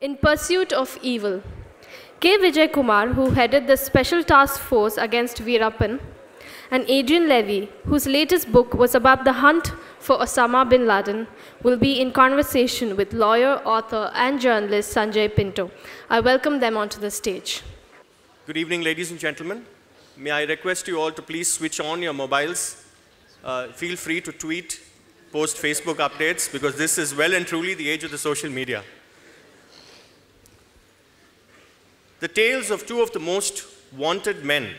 in pursuit of evil. K. Vijay Kumar, who headed the Special Task Force against Veerappan, and Adrian Levy, whose latest book was about the hunt for Osama bin Laden, will be in conversation with lawyer, author, and journalist Sanjay Pinto. I welcome them onto the stage. Good evening, ladies and gentlemen. May I request you all to please switch on your mobiles. Feel free to tweet, post Facebook updates, because this is well and truly the age of the social media. The tales of two of the most wanted men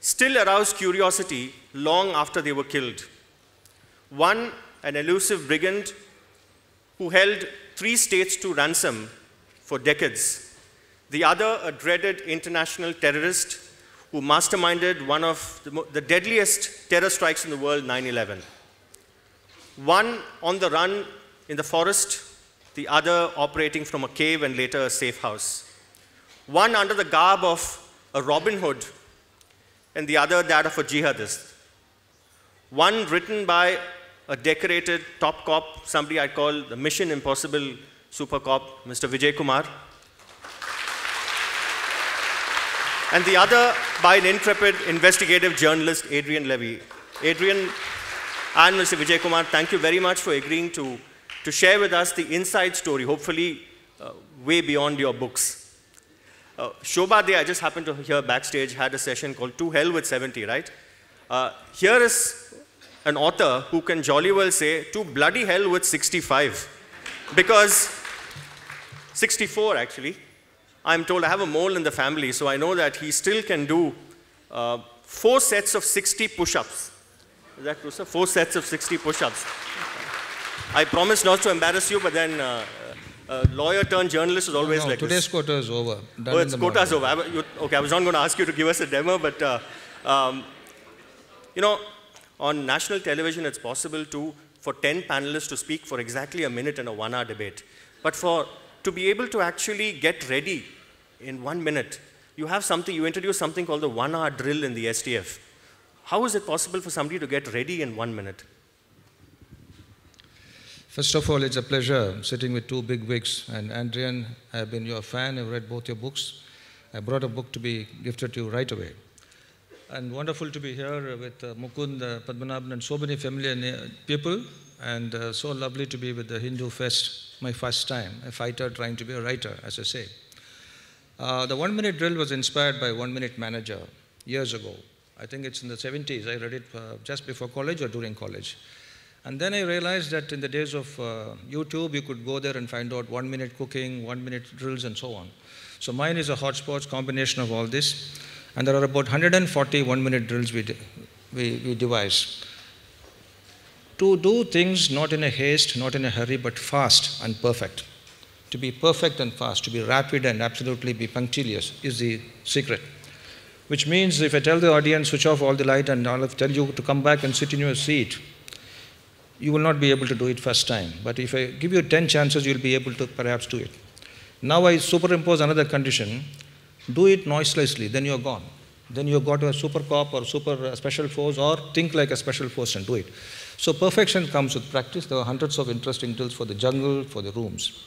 still arouse curiosity long after they were killed. One, an elusive brigand who held 3 states to ransom for decades. The other, a dreaded international terrorist who masterminded one of the deadliest terror strikes in the world, 9/11. One on the run in the forest, the other operating from a cave and later a safe house. One under the garb of a Robin Hood, and the other that of a jihadist. One written by a decorated top cop, somebody I call the Mission Impossible super cop, Mr. Vijay Kumar. And the other by an intrepid investigative journalist, Adrian Levy. Adrian and Mr. Vijay Kumar, thank you very much for agreeing to share with us the inside story, hopefully way beyond your books. Shobha Dey, I just happened to hear backstage, had a session called To Hell with 70, right? Here is an author who can jolly well say, to bloody hell with 65. Because, 64 actually, I'm told I have a mole in the family, so I know that he still can do 4 sets of 60 push-ups. Is that true, sir? 4 sets of 60 push-ups. I promise not to embarrass you, but then lawyer-turned-journalist is always like this. Today's quota is over. Done in the quota is over. Okay, I was not going to ask you to give us a demo, but you know, on national television, it's possible for 10 panelists to speak for exactly a minute in a 1-hour debate. But to be able to actually get ready in 1 minute, you introduce something called the 1-hour drill in the STF. How is it possible for somebody to get ready in 1 minute? First of all, it's a pleasure sitting with two big wigs. And Adrian, I've been your fan. I've read both your books. I brought a book to be gifted to you right away. And wonderful to be here with Mukund, Padmanabhan, and so many familiar people. And so lovely to be with the Hindu Fest, my first time, a fighter trying to be a writer, as I say. The 1-minute drill was inspired by 1-minute manager years ago. I think it's in the 70s. I read it just before college or during college. And then I realized that in the days of YouTube, you could go there and find out 1-minute cooking, 1-minute drills, and so on. So mine is a hotspot combination of all this. And there are about 140 1-minute drills we devise. To do things not in a haste, not in a hurry, but fast and perfect. To be perfect and fast, to be rapid and absolutely be punctilious is the secret. Which means if I tell the audience, switch off all the light and I'll tell you to come back and sit in your seat, you will not be able to do it first time. But if I give you 10 chances, you'll be able to perhaps do it. Now I superimpose another condition. Do it noiselessly, then you're gone. Then you've got a super cop or super special force, or think like a special force and do it. So perfection comes with practice. There are hundreds of interesting drills for the jungle, for the rooms.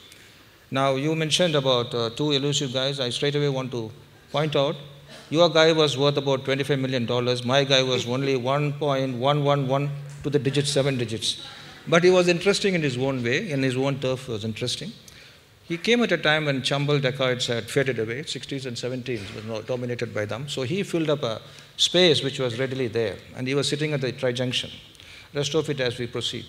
Now you mentioned about 2 elusive guys. I straight away want to point out, your guy was worth about $25 million. My guy was only 1.111. To the digits, 7 digits. But he was interesting in his own way, and his own turf was interesting. He came at a time when Chambal dacoits had faded away, 60s and 70s were dominated by them. So he filled up a space which was readily there, and he was sitting at the trijunction. Rest of it as we proceed.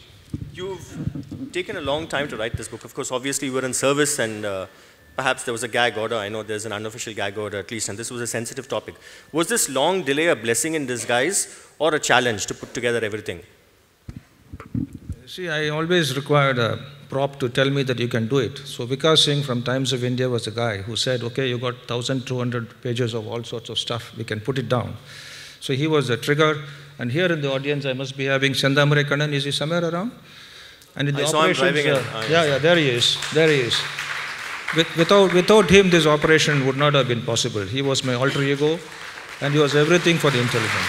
You've taken a long time to write this book. Of course, obviously you were in service, and perhaps there was a gag order. I know there's an unofficial gag order at least, and this was a sensitive topic. Was this long delay a blessing in disguise or a challenge to put together everything? See, I always required a prop to tell me that you can do it. So Vikas Singh from Times of India was a guy who said, okay, you got 1,200 pages of all sorts of stuff, we can put it down. So he was a trigger. And here in the audience, I must be having Chandamare Kannan. Is he somewhere around? And in the operations, yeah, there he is, there he is. Without him, this operation would not have been possible. He was my alter ego, and he was everything for the intelligence.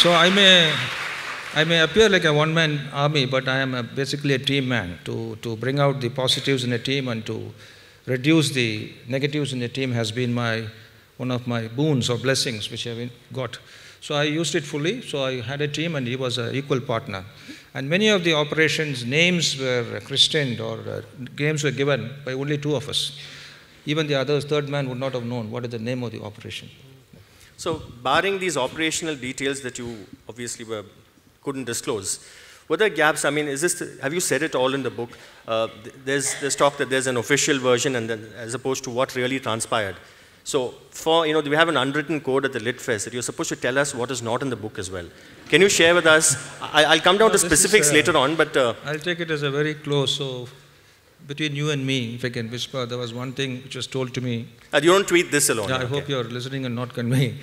So I may I may appear like a one-man army, but I am basically a team man. To bring out the positives in a team and to reduce the negatives in a team has been one of my boons or blessings which I have got. So I used it fully. So I had a team and he was an equal partner. And many of the operations, names were christened or games were given by only two of us. Even the others, third man would not have known what is the name of the operation. So barring these operational details that you obviously couldn't disclose, were there gaps? I mean, is this, have you said it all in the book? There's talk that there's an official version and then, as opposed to what really transpired. So for, you know, we have an unwritten code at the Lit Fest that you're supposed to tell us what is not in the book as well. Can you share with us? I'll come down to specifics later on, but... I'll take it as a very close, so between you and me, if I can whisper, there was one thing which was told to me. You don't tweet this alone. Yeah, I hope you're listening and not conveying.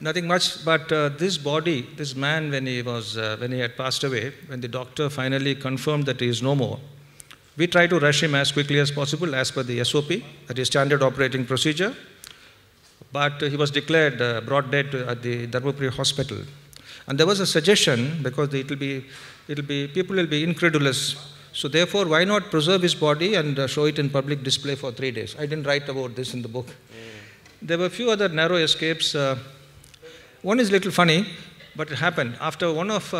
Nothing much, but this body, this man, when he had passed away, when the doctor finally confirmed that he is no more, we tried to rush him as quickly as possible as per the SOP, that is standard operating procedure. But he was declared brought dead at the Dharmapuri hospital. And there was a suggestion, because people will be incredulous. So therefore, why not preserve his body and show it in public display for 3 days? I didn't write about this in the book. There were a few other narrow escapes. One is a little funny, but it happened. After one of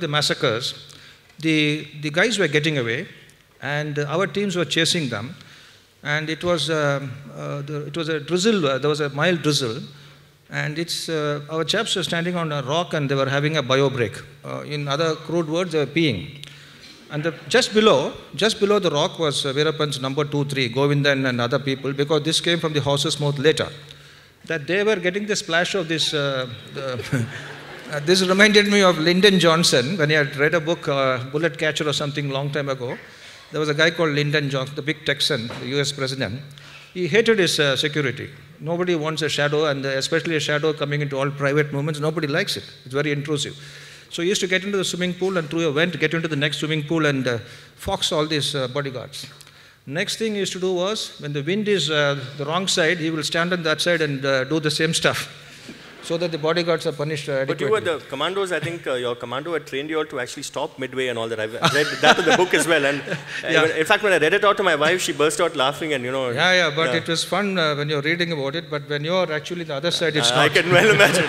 the massacres, the guys were getting away, and our teams were chasing them. And it was a drizzle, there was a mild drizzle, and our chaps were standing on a rock and they were having a bio break. In other crude words, they were peeing. And just below the rock was Veerapan's number 2, 3, Govindan and other people, because this came from the horse's mouth later, that they were getting the splash of this. This reminded me of Lyndon Johnson, when I had read a book, Bullet Catcher or something, long time ago. There was a guy called Lyndon Johnson, the big Texan, the US president. He hated his security. Nobody wants a shadow, and especially a shadow coming into all private movements. Nobody likes it. It's very intrusive. So he used to get into the swimming pool, and through a vent, get into the next swimming pool and fox all these bodyguards. Next thing he used to do was, when the wind is the wrong side, he will stand on that side and do the same stuff, so that the bodyguards are punished adequately. But you were the commandos, I think your commando had trained you all to actually stop midway and all that. I've read that in the book as well. And yeah. In fact, when I read it out to my wife, she burst out laughing and, you know. Yeah, yeah, but yeah. It was fun when you're reading about it, but when you're actually the other side, it's not. I can well imagine.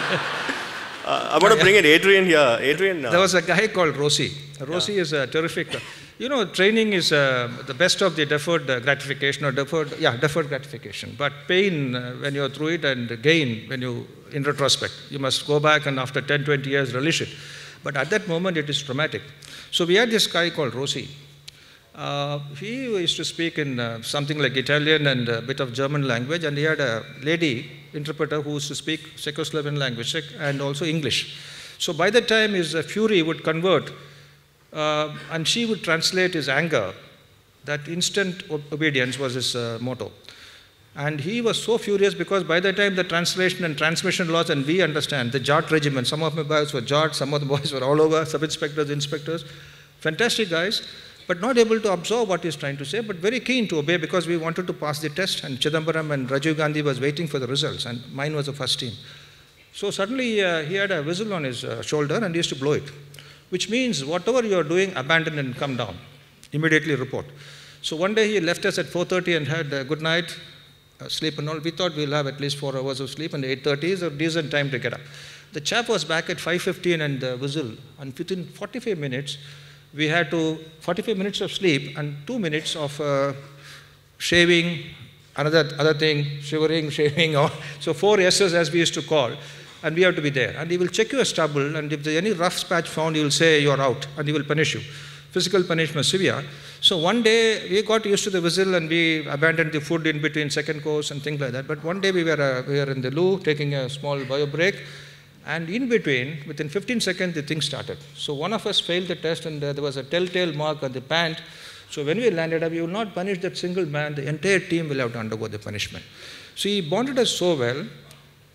I want to bring in Adrian here. Adrian. There was a guy called Rossi. Rossi is a terrific. You know, training is the best of the deferred gratification, or deferred gratification. But pain when you're through it, and gain when you, in retrospect, you must go back and after 10, 20 years relish it. But at that moment, it is traumatic. So we had this guy called Rossi. He used to speak in something like Italian and a bit of German language, and he had a lady interpreter who used to speak Czechoslovakian language and also English. So by the time his fury would convert, and she would translate his anger. That instant obedience was his motto. And he was so furious because by the time the translation and transmission loss, and we understand, the Jat regiment, some of my boys were Jat, some of the boys were all over, sub-inspectors, inspectors, fantastic guys, but not able to absorb what he's trying to say, but very keen to obey because we wanted to pass the test, and Chidambaram and Rajiv Gandhi was waiting for the results, and mine was the first team. So suddenly he had a whistle on his shoulder and he used to blow it. Which means whatever you are doing, abandon and come down. Immediately report. So one day he left us at 4:30 and had a good night, sleep and all. We thought we'll have at least 4 hours of sleep, and 8:30 is a decent time to get up. The chap was back at 5:15 and the whistle. And within 45 minutes, we had 45 minutes of sleep and 2 minutes of shaving, another thing, shivering, shaving. So 4 S's as we used to call. And we have to be there. And he will check your stubble, and if there is any rough patch found, he will say you're out, and he will punish you. Physical punishment, severe. So one day, we got used to the whistle, and we abandoned the food in between second course and things like that. But one day, we were in the loo, taking a small bio break, and in between, within 15 seconds, the thing started. So one of us failed the test, and there was a telltale mark on the pant. So when we landed up, we will not punish that single man. The entire team will have to undergo the punishment. So he bonded us so well,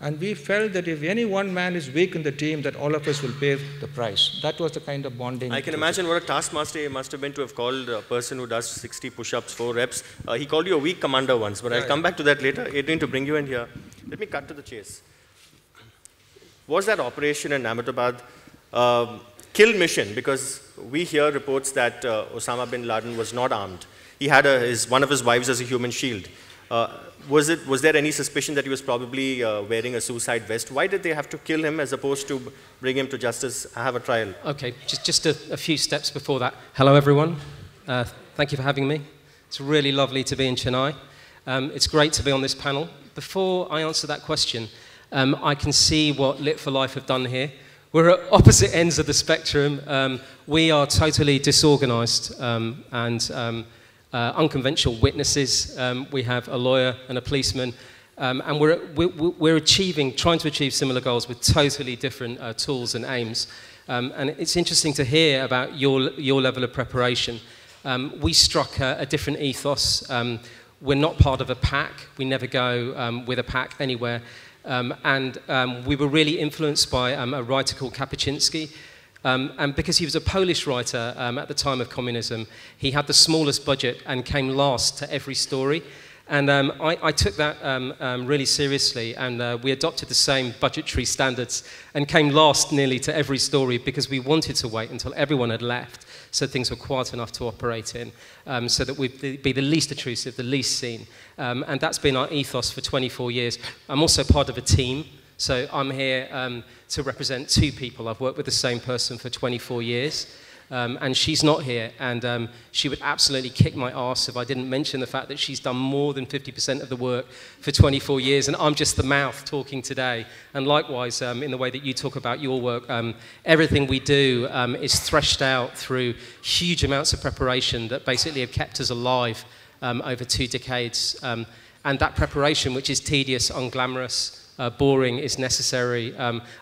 and we felt that if any one man is weak in the team, that all of us will pay the price. That was the kind of bonding. I can imagine what a taskmaster it must have been to have called a person who does 60 push-ups, 4 reps. He called you a weak commander once, but I'll come back to that later. Adrian, to bring you in here. Let me cut to the chase. Was that operation in Ahmedabad kill mission, because we hear reports that Osama bin Laden was not armed. He had one of his wives as a human shield. Was there any suspicion that he was probably wearing a suicide vest? Why did they have to kill him as opposed to bring him to justice, have a trial? Okay, just a few steps before that. Hello, everyone. Thank you for having me. It's really lovely to be in Chennai. It's great to be on this panel. Before I answer that question, I can see what Lit for Life have done here. We're at opposite ends of the spectrum. We are totally disorganized and unconventional witnesses. We have a lawyer and a policeman, and we're trying to achieve similar goals with totally different tools and aims. And it's interesting to hear about your level of preparation. We struck a different ethos. We're not part of a pack. We never go with a pack anywhere. We were really influenced by a writer called Kapuscinski. And because he was a Polish writer at the time of communism, he had the smallest budget and came last to every story. And I took that really seriously, and we adopted the same budgetary standards and came last nearly to every story because we wanted to wait until everyone had left so things were quiet enough to operate in, so that we'd be the least intrusive, the least seen. And that's been our ethos for 24 years. I'm also part of a team, so I'm here to represent two people. I've worked with the same person for 24 years. And she's not here, and she would absolutely kick my ass if I didn't mention the fact that she's done more than 50% of the work for 24 years, and I'm just the mouth talking today. And likewise, in the way that you talk about your work, everything we do is threshed out through huge amounts of preparation that basically have kept us alive over 2 decades. And that preparation, which is tedious, unglamorous, boring, is necessary.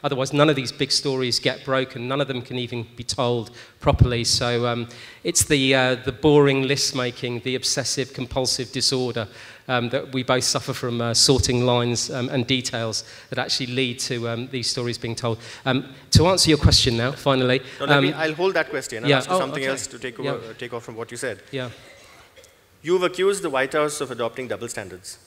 Otherwise, none of these big stories get broken. None of them can even be told properly. So it's the boring list-making, the obsessive-compulsive disorder that we both suffer from, sorting lines and details that actually lead to these stories being told. To answer your question now, finally. No, I'll hold that question. I'll ask you something else to take off from what you said. Yeah. You've accused the White House of adopting double standards.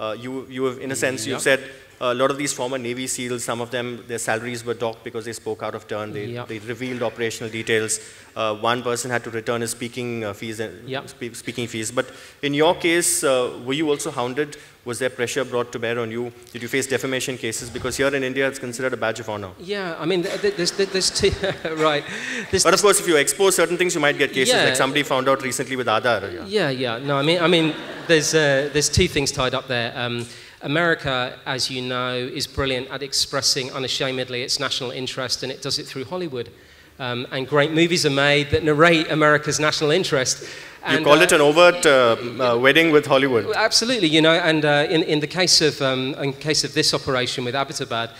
You have, in a sense, you've said a lot of these former Navy SEALs, some of them, their salaries were docked because they spoke out of turn. They revealed operational details. One person had to return his speaking fees. But in your case, were you also hounded? Was there pressure brought to bear on you? Did you face defamation cases? Because here in India, it's considered a badge of honor. Yeah, I mean, there's two, right. But of course, if you expose certain things, you might get cases, like somebody found out recently with Aadhaar. No, I mean, there's two things tied up there. America, as you know, is brilliant at expressing unashamedly its national interest, and it does it through Hollywood. And great movies are made that narrate America's national interest. And, you call it an overt wedding with Hollywood. Absolutely, you know, and in case of this operation with Abbottabad,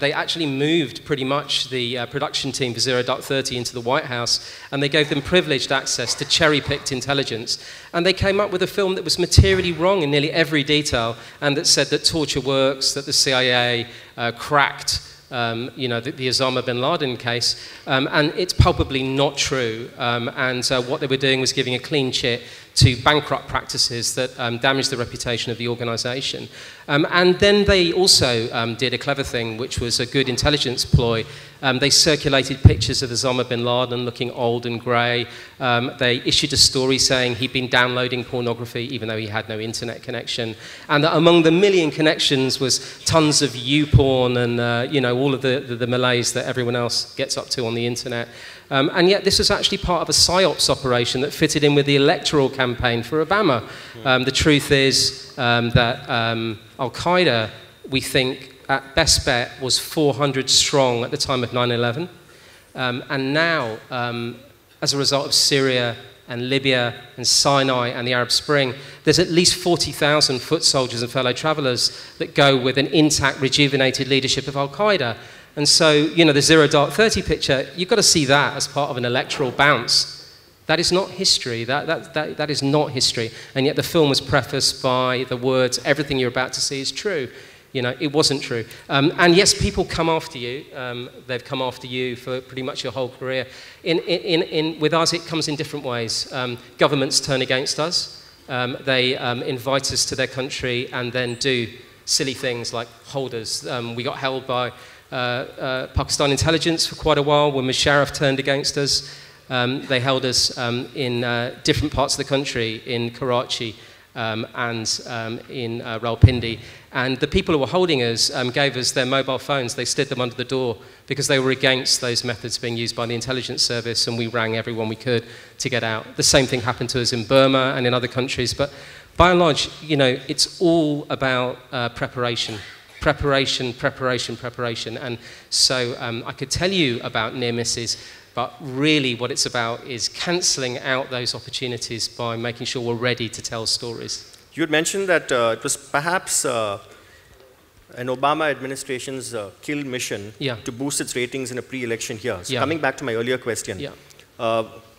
they actually moved pretty much the production team for 0.30 into the White House, and they gave them privileged access to cherry-picked intelligence. And they came up with a film that was materially wrong in nearly every detail, and that said that torture works, that the CIA cracked the Osama bin Laden case, and it's probably not true. What they were doing was giving a clean chit to bankrupt practices that damaged the reputation of the organization. And then they also did a clever thing, which was a good intelligence ploy. They circulated pictures of Osama bin Laden looking old and grey. They issued a story saying he'd been downloading pornography, even though he had no internet connection. And that among the million connections was tons of YouPorn and all of the malaise that everyone else gets up to on the internet. And yet this was actually part of a PSYOPs operation that fitted in with the electoral campaign for Obama. The truth is that Al-Qaeda, we think, at best bet, was 400 strong at the time of 9/11. And now, as a result of Syria and Libya and Sinai and the Arab Spring, there's at least 40,000 foot soldiers and fellow travelers that go with an intact, rejuvenated leadership of Al-Qaeda. And so, the 0.30 picture, you've got to see that as part of an electoral bounce. That is not history. That is not history. And yet the film was prefaced by the words, everything you're about to see is true. It wasn't true. And yes, people come after you. They've come after you for pretty much your whole career. With us, it comes in different ways. Governments turn against us. They invite us to their country and then do silly things like hold us. We got held by Pakistan intelligence for quite a while. When Musharraf turned against us, they held us in different parts of the country, in Karachi and in Rawalpindi. And the people who were holding us gave us their mobile phones. They slid them under the door because they were against those methods being used by the intelligence service, and we rang everyone we could to get out. The same thing happened to us in Burma and in other countries. But by and large, you know, it's all about preparation. Preparation, preparation, preparation. And so I could tell you about near misses, but really what it's about is cancelling out those opportunities by making sure we're ready to tell stories. You had mentioned that it was perhaps an Obama administration's kill mission to boost its ratings in a pre-election year. So coming back to my earlier question,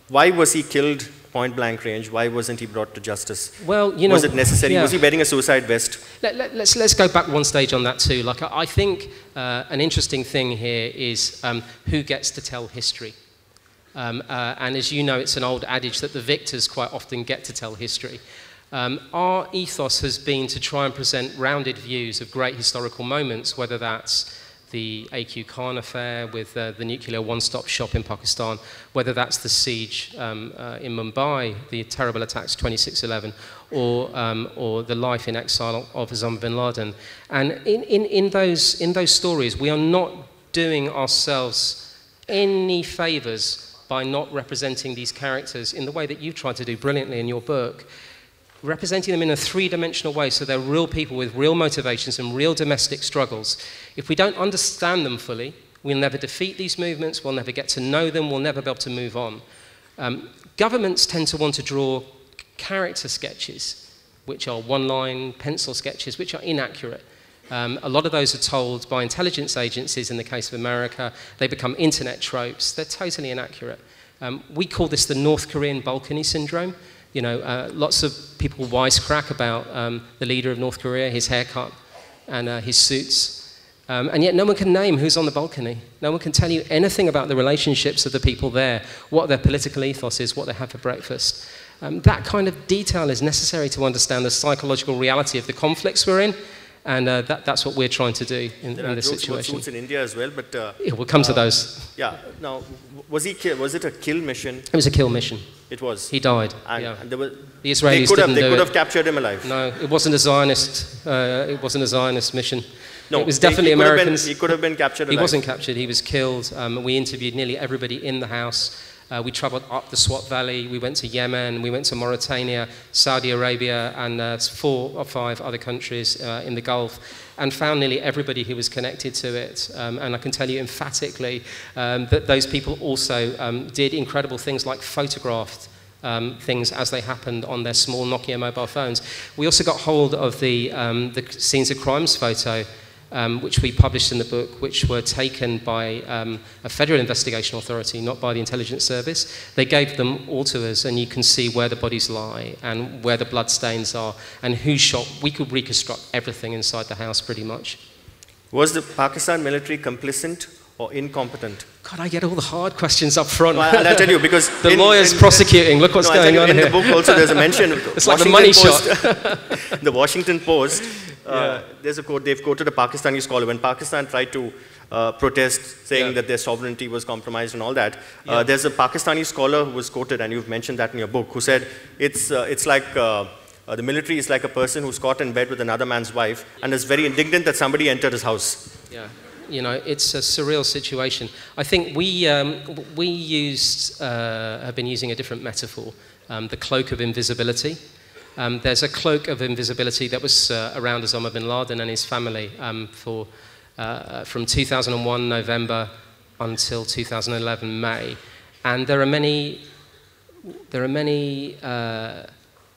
why was he killed? Point-blank range, why wasn't he brought to justice? Well, you know, was it necessary? Was he wearing a suicide vest? Let's go back one stage on that too. Like, I think an interesting thing here is who gets to tell history. And as you know, it's an old adage that the victors quite often get to tell history. Our ethos has been to try and present rounded views of great historical moments, whether that's the AQ Khan affair with the nuclear one-stop shop in Pakistan, whether that's the siege in Mumbai, the terrible attacks 26/11, or the life in exile of Osama bin Laden. And in those stories, we are not doing ourselves any favours by not representing these characters in the way that you've tried to do brilliantly in your book. Representing them in a three-dimensional way, so they're real people with real motivations and real domestic struggles. If we don't understand them fully, we'll never defeat these movements, we'll never get to know them, we'll never be able to move on. Governments tend to want to draw character sketches, which are one-line pencil sketches, which are inaccurate. A lot of those are told by intelligence agencies in the case of America. They become internet tropes. They're totally inaccurate. We call this the North Korean Balkany syndrome. You know, lots of people wisecrack about the leader of North Korea, his haircut and his suits. And yet no one can name who's on the balcony. No one can tell you anything about the relationships of the people there, what their political ethos is, what they have for breakfast. That kind of detail is necessary to understand the psychological reality of the conflicts we're in. And that's what we're trying to do in this situation. There are in India as well, but... yeah, we'll come to those. Yeah. Now, was it a kill mission? It was a kill mission. It was? He died. And, and there were, the Israelis They could have captured him alive. No, it wasn't a Zionist, mission. No, it was definitely Americans. He could have been captured alive. He wasn't captured. He was killed. We interviewed nearly everybody in the house. We travelled up the Swat Valley, we went to Yemen, we went to Mauritania, Saudi Arabia, and 4 or 5 other countries in the Gulf, and found nearly everybody who was connected to it. And I can tell you emphatically that those people also did incredible things, like photographed things as they happened on their small Nokia mobile phones. We also got hold of the Scenes of Crimes photo, which we published in the book, which were taken by a federal investigation authority, not by the intelligence service. They gave them all to us, and you can see where the bodies lie and where the blood stains are and who shot. We could reconstruct everything inside the house pretty much. Was the Pakistan military complicit or incompetent? God, I get all the hard questions up front. No, I'll tell you, because... the lawyer's prosecuting, look what's going on here. In the book also there's a mention... it's like the money shot. The Washington Post... there's a quote, they've quoted a Pakistani scholar. When Pakistan tried to protest, saying that their sovereignty was compromised and all that, there's a Pakistani scholar who was quoted, and you've mentioned that in your book, who said, it's like the military is like a person who's caught in bed with another man's wife and is very indignant that somebody entered his house. Yeah, you know, it's a surreal situation. I think have been using a different metaphor, the cloak of invisibility. There's a cloak of invisibility that was around Osama bin Laden and his family from 2001 November until 2011 May, and there are many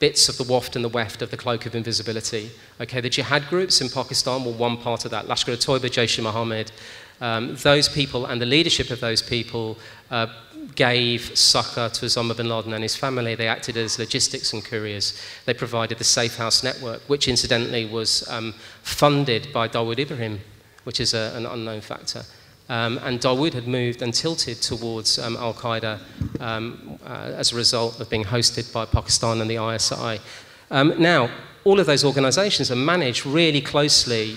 bits of the waft and the weft of the cloak of invisibility. Okay, the jihad groups in Pakistan were one part of that. Lashkar-e-Toiba, Jaish-e-Mohammed. Those people and the leadership of those people gave succor to Osama bin Laden and his family. They acted as logistics and couriers. They provided the Safe House network, which incidentally was funded by Dawood Ibrahim, which is an unknown factor. And Dawood had moved and tilted towards al-Qaeda as a result of being hosted by Pakistan and the ISI. Now, all of those organizations are managed really closely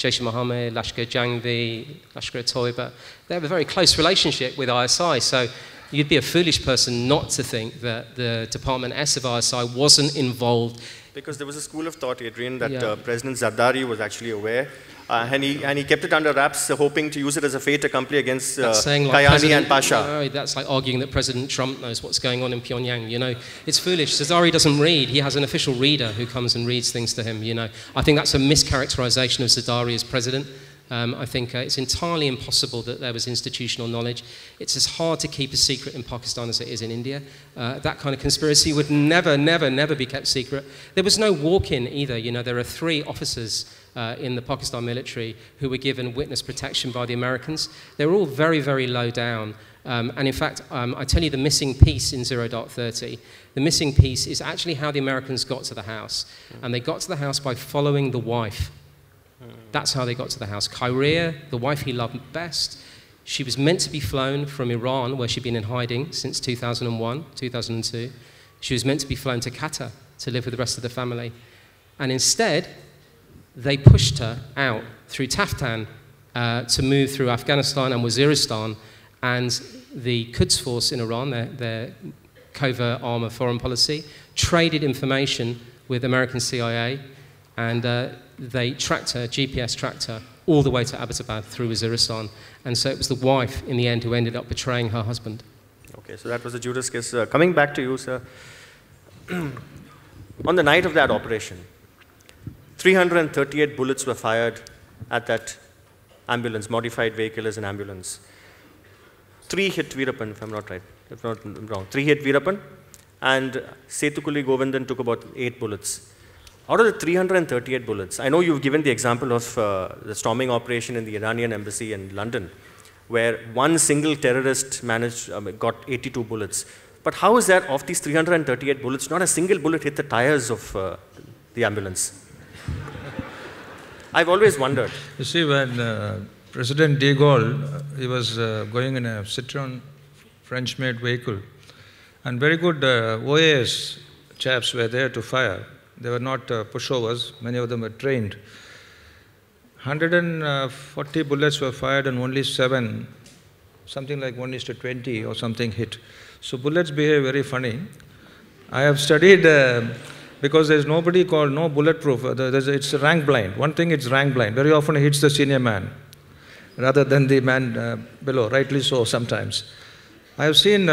Jaish Mohammed, Lashkar Jangvi, Lashkar Toiba. They have a very close relationship with ISI, so you'd be a foolish person not to think that the Department S of ISI wasn't involved. Because there was a school of thought, Adrian, that President Zardari was actually aware. And he kept it under wraps, hoping to use it as a fait accompli against Kayani and Pasha. No, that's like arguing that President Trump knows what's going on in Pyongyang, you know. It's foolish. Zardari doesn't read. He has an official reader who comes and reads things to him, you know. I think that's a mischaracterization of Zardari as president. I think it's entirely impossible that there was institutional knowledge. It's as hard to keep a secret in Pakistan as it is in India. That kind of conspiracy would never, never, never be kept secret. There was no walk-in either. You know, there are 3 officers in the Pakistan military who were given witness protection by the Americans. They were all very, very low down. And in fact, I tell you the missing piece in 0.30. The missing piece is actually how the Americans got to the house. And they got to the house by following the wife. That's how they got to the house. Khairia, the wife he loved best, she was meant to be flown from Iran, where she'd been in hiding since 2001, 2002. She was meant to be flown to Qatar to live with the rest of the family. And instead, they pushed her out through Taftan to move through Afghanistan and Waziristan. And the Quds Force in Iran, their covert arm of foreign policy, traded information with American CIA. And they tracked her, GPS tracked her, all the way to Abbottabad through Waziristan. And so it was the wife, in the end, who ended up betraying her husband. Okay, so that was the Judas case. Coming back to you, sir. On the night of that operation, 338 bullets were fired at that ambulance, modified vehicle as an ambulance. 3 hit Veerappan, if I'm not right, if not wrong. 3 hit Veerappan, and Sethukulli Govindan took about 8 bullets. Out of the 338 bullets, I know you've given the example of the storming operation in the Iranian embassy in London, where one single terrorist managed, got 82 bullets. But how is that of these 338 bullets, not a single bullet hit the tires of the ambulance? I've always wondered. You see, when President de Gaulle, he was going in a Citroën French-made vehicle, and very good OAS chaps were there to fire. They were not pushovers, many of them were trained. 140 bullets were fired and only 7, something like 1:20 or something hit. So bullets behave very funny. I have studied, because there's nobody called, no bulletproof, it's rank blind. One thing, it's rank blind. Very often it hits the senior man rather than the man below, rightly so sometimes. I have seen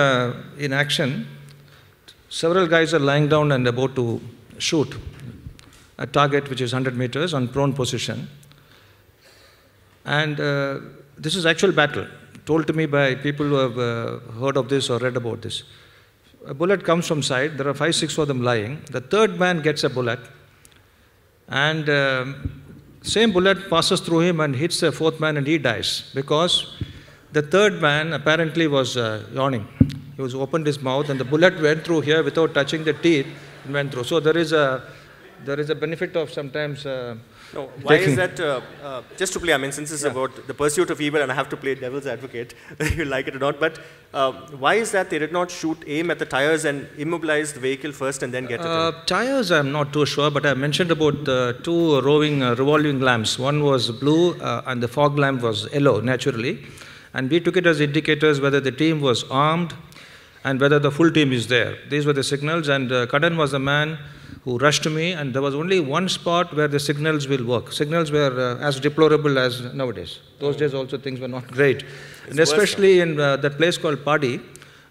in action, several guys are lying down and about to shoot a target which is 100 meters on prone position, and this is actual battle told to me by people who have heard of this or read about this. A bullet comes from side, there are 5-6 of them lying, the third man gets a bullet, and same bullet passes through him and hits the fourth man, and he dies because the third man apparently was yawning. He was opened his mouth and the bullet went through here without touching the teeth. Went through. So there is a benefit of sometimes. No, why is that? Just to play, I mean, since it's about the pursuit of evil, and I have to play devil's advocate, you like it or not. But why is that they did not shoot, aim at the tires, and immobilize the vehicle first, and then get it? Tires, I'm not too sure, but I mentioned about the 2 roving revolving lamps. One was blue, and the fog lamp was yellow, naturally, and we took it as indicators whether the team was armed and whether the full team is there. These were the signals, and Kadan was the man who rushed to me, and there was only one spot where the signals will work. Signals were as deplorable as nowadays. Those days also things were not great. And especially in that place called Padi,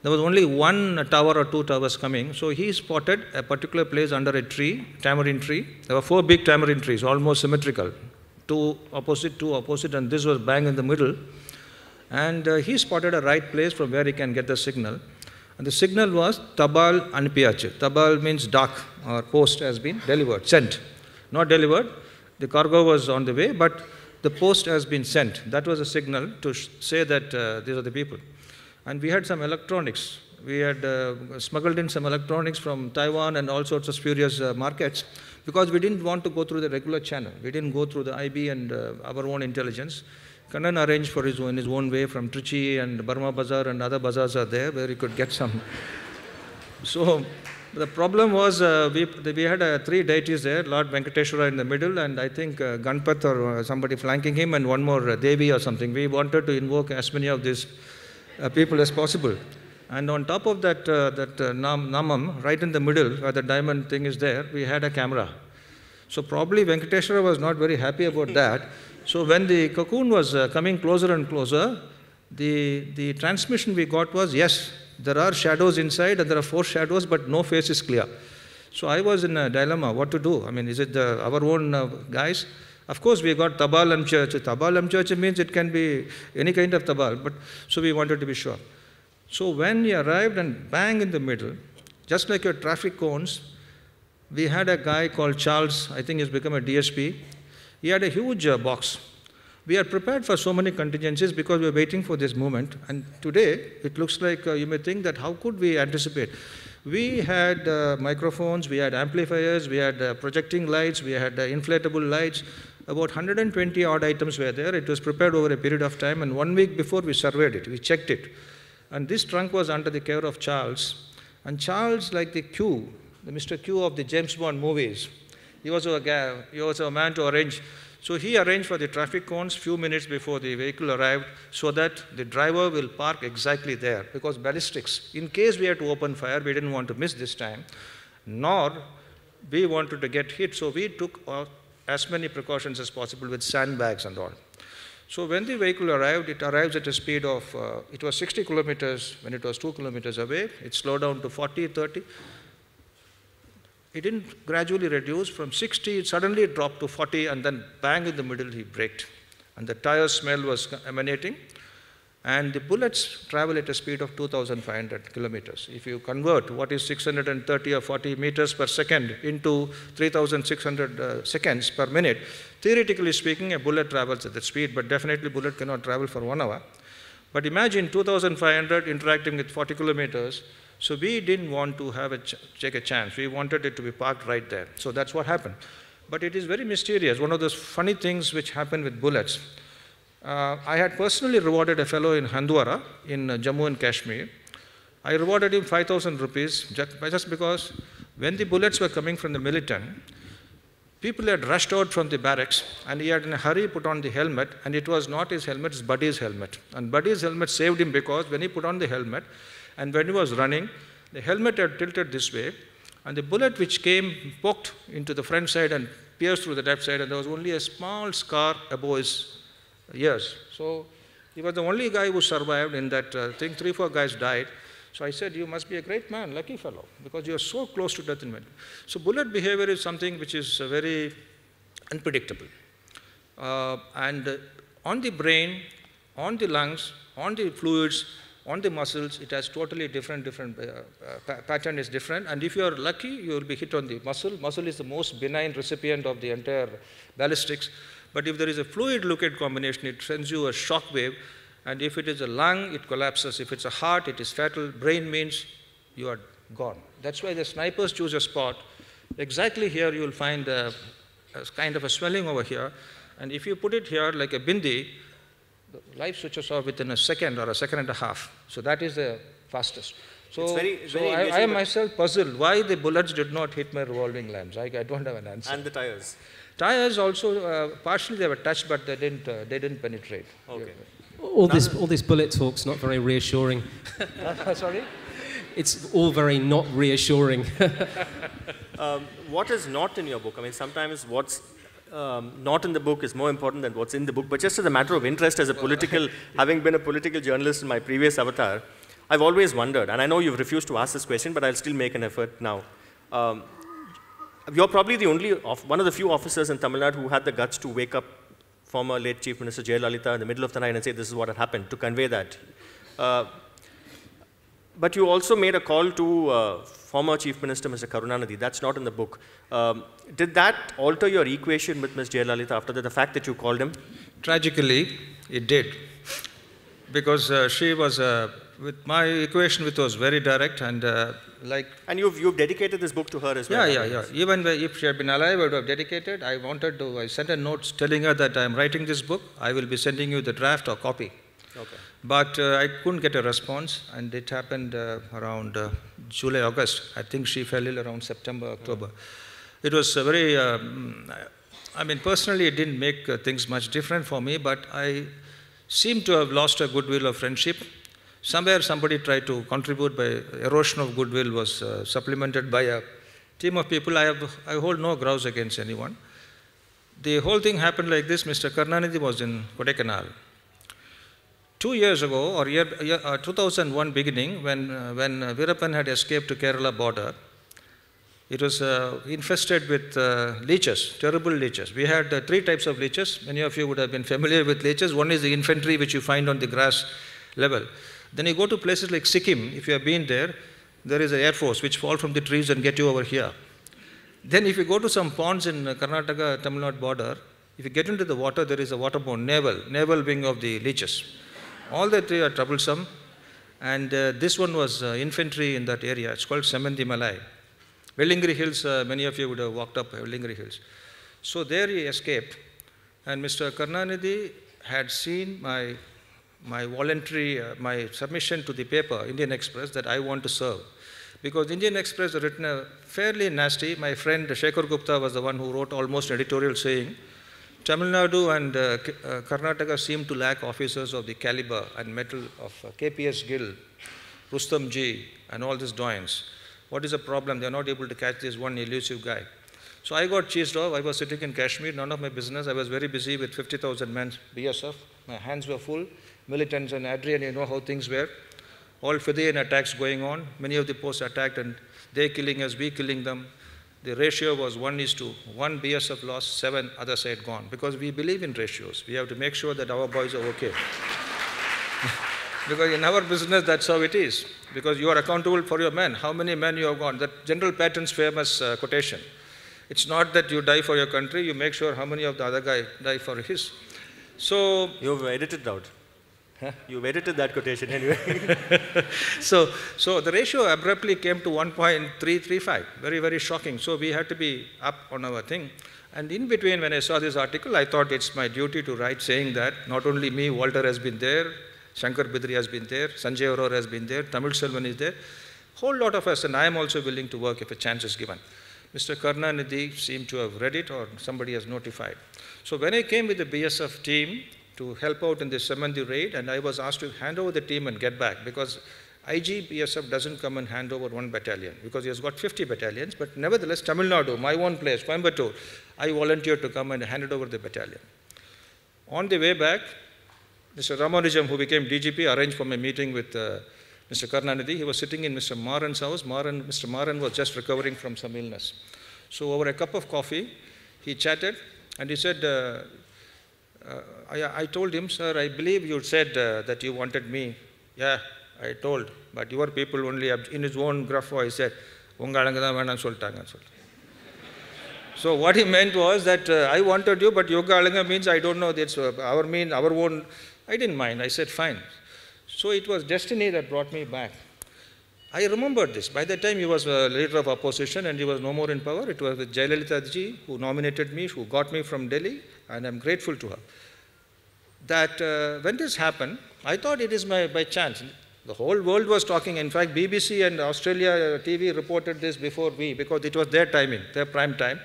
there was only one tower or 2 towers coming. So he spotted a particular place under a tree, tamarind tree. There were 4 big tamarind trees, almost symmetrical. 2 opposite, 2 opposite, and this was bang in the middle. And he spotted a right place from where he can get the signal. And the signal was Tabal Anpiach. Tabal means dock or post has been delivered, sent. Not delivered, the cargo was on the way, but the post has been sent. That was a signal to say that these are the people. And we had some electronics. We had smuggled in some electronics from Taiwan and all sorts of spurious markets, because we didn't want to go through the regular channel. We didn't go through the IB and our own intelligence. Kannan arranged for his own, in his own way from Trichy and Burma Bazaar and other bazaars are there where he could get some. So The problem was we had three deities there, Lord Venkateshwara in the middle, and I think Ganpat or somebody flanking him, and one more Devi or something. We wanted to invoke as many of these people as possible. And on top of that, Namam, right in the middle where the diamond thing is there, we had a camera. So probably Venkateshwara was not very happy about that. So when the cocoon was coming closer and closer, the transmission we got was, yes, there are shadows inside and there are four shadows, but no face is clear. So I was in a dilemma, what to do? I mean, is it our own guys? Of course, we got Tabalam Church. Tabalam Church means it can be any kind of Tabal, but so we wanted to be sure. So when he arrived and bang in the middle, just like your traffic cones, we had a guy called Charles, I think he's become a DSP. He had a huge box. We are prepared for so many contingencies because we are waiting for this moment. And today, it looks like you may think that how could we anticipate? We had microphones, we had amplifiers, we had projecting lights, we had inflatable lights. About 120 odd items were there. It was prepared over a period of time. And 1 week before, we surveyed it, we checked it. And this trunk was under the care of Charles. And Charles, like the Q, the Mr. Q of the James Bond movies, he was a man to arrange. So he arranged for the traffic cones few minutes before the vehicle arrived so that the driver will park exactly there, because ballistics, in case we had to open fire, we didn't want to miss this time, nor we wanted to get hit. So we took as many precautions as possible with sandbags and all. So when the vehicle arrived, it arrives at a speed of, it was 60 kilometers when it was 2 kilometers away. It slowed down to 40, 30. It didn't gradually reduce. From 60, it suddenly dropped to 40, and then bang in the middle, he braked. And the tire smell was emanating. And the bullets travel at a speed of 2,500 kilometers. If you convert what is 630 or 40 meters per second into 3,600 seconds per minute, theoretically speaking, a bullet travels at that speed, but definitely bullet cannot travel for 1 hour. But imagine 2,500 interacting with 40 kilometers. So we didn't want to have take a chance. We wanted it to be parked right there. So that's what happened. But it is very mysterious. One of those funny things which happen with bullets. I had personally rewarded a fellow in Handwara, in Jammu and Kashmir. I rewarded him 5,000 rupees just because when the bullets were coming from the militant, people had rushed out from the barracks, and he had in a hurry put on the helmet, and it was not his helmet, his buddy's helmet. And buddy's helmet saved him, because when he put on the helmet, and when he was running, the helmet had tilted this way, and the bullet which came poked into the front side and pierced through the left side, and there was only a small scar above his ears. So he was the only guy who survived in that thing. 3 or 4 guys died. So I said, you must be a great man, lucky fellow, because you are so close to death in mind. So bullet behavior is something which is very unpredictable. And on the brain, on the lungs, on the fluids, on the muscles, it has totally pattern is different. And if you are lucky, you will be hit on the muscle. Muscle is the most benign recipient of the entire ballistics. But if there is a fluid-liquid combination, it sends you a shock wave. And if it is a lung, it collapses. If it's a heart, it is fatal. Brain means you are gone. That's why the snipers choose a spot. Exactly here, you will find a kind of a swelling over here. And if you put it here like a bindi, life switches off within a second or a second and a half. So that is the fastest. So, I am myself puzzled why the bullets did not hit my revolving lamps. I don't have an answer. And the tires? Tires also, partially they were touched, but they didn't penetrate. Okay. All this bullet talk's not very reassuring. Sorry? It's all very not reassuring. What is not in your book? I mean, sometimes what's not in the book is more important than what's in the book, but just as a matter of interest, as a political, having been a political journalist in my previous avatar, I've always wondered, and I know you've refused to ask this question, but I'll still make an effort now. You're probably the only, one of the few officers in Tamil Nadu who had the guts to wake up former late Chief Minister Jayalalitha in the middle of the night and say this is what had happened, to convey that. But you also made a call to former Chief Minister Mr. Karunanidhi. That's not in the book. Did that alter your equation with Ms. Jayalalitha after that, the fact that you called him? Tragically, it did. Because she was, with my equation, which was very direct and like... And you've dedicated this book to her as well. Yeah. Even if she had been alive, I would have dedicated. I sent a note telling her that I am writing this book. I will be sending you the draft or copy. Okay. But I couldn't get a response, and it happened around July, August. I think she fell ill around September, October. It was a very, I mean, personally, it didn't make things much different for me, but I seem to have lost a goodwill of friendship. Somewhere somebody tried to contribute by erosion of goodwill was supplemented by a team of people. I hold no grouse against anyone. The whole thing happened like this. Mr. Karunanidhi was in Kodaikanal. 2 years ago, or 2001 beginning, when Veerappan had escaped to Kerala border, it was infested with leeches, terrible leeches. We had three types of leeches. Many of you would have been familiar with leeches. One is the infantry, which you find on the grass level. Then you go to places like Sikkim. If you have been there, there is an air force which fall from the trees and get you over here. Then if you go to some ponds in Karnataka, Tamil Nadu border, if you get into the water, there is a waterborne naval wing of the leeches. All the three are troublesome, and this one was infantry in that area. It's called Semendi Malai. Vellingiri Hills, many of you would have walked up Vellingiri Hills. So there he escaped, and Mr. Karunanidhi had seen my voluntary, my submission to the paper, Indian Express, that I want to serve. Because Indian Express had written a fairly nasty, my friend Shekhar Gupta was the one who wrote almost an editorial saying, Tamil Nadu and Karnataka seem to lack officers of the caliber and metal of KPS Gill, Rustam Ji, and all these doyens. What is the problem? They are not able to catch this one elusive guy. So I got cheesed off. I was sitting in Kashmir, none of my business. I was very busy with 50,000 men BSF. My hands were full. Militants and Adrian, you know how things were. All Fidean attacks going on. Many of the posts attacked, and they killing us, we killing them. The ratio was 1:1, BSF lost, 7, other side gone. Because we believe in ratios. We have to make sure that our boys are okay. Because in our business, that's how it is. Because you are accountable for your men. How many men you have gone? That General Patton's famous quotation. It's not that you die for your country. You make sure how many of the other guy die for his. So you've edited out. Huh? You've edited that quotation anyway. So the ratio abruptly came to 1.335. Very, very shocking. So we had to be up on our thing. And in between, when I saw this article, I thought it's my duty to write saying that not only me, Walter has been there, Shankar Bidri has been there, Sanjay Aurora has been there, Tamil Selvan is there. Whole lot of us, and I am also willing to work if a chance is given. Mr. Karunanidhi seemed to have read it, or somebody has notified. So when I came with the BSF team to help out in the Semendi raid, and I was asked to hand over the team and get back, because IG BSF doesn't come and hand over one battalion, because he has got 50 battalions, but nevertheless, Tamil Nadu, my own place, Coimbatore, I volunteered to come and handed over the battalion. On the way back, Mr. Ramanujam, who became DGP, arranged for my meeting with Mr. Karunanidhi. He was sitting in Mr. Maran's house. Mr. Maran was just recovering from some illness. So over a cup of coffee, he chatted, and he said, I told him, sir, I believe you said that you wanted me. Yeah, I told, but your people only, in his own gruff voice, said, So what he meant was that I wanted you, but Yogalanga means I don't know, that's our mean, our own. I didn't mind. I said, fine. So it was destiny that brought me back. I remembered this. By that time, he was a leader of opposition and he was no more in power. It was Jayalalitha ji who nominated me, who got me from Delhi, and I'm grateful to her. That when this happened, I thought it is by chance. The whole world was talking. In fact, BBC and Australia TV reported this before we, because it was their timing, their prime time.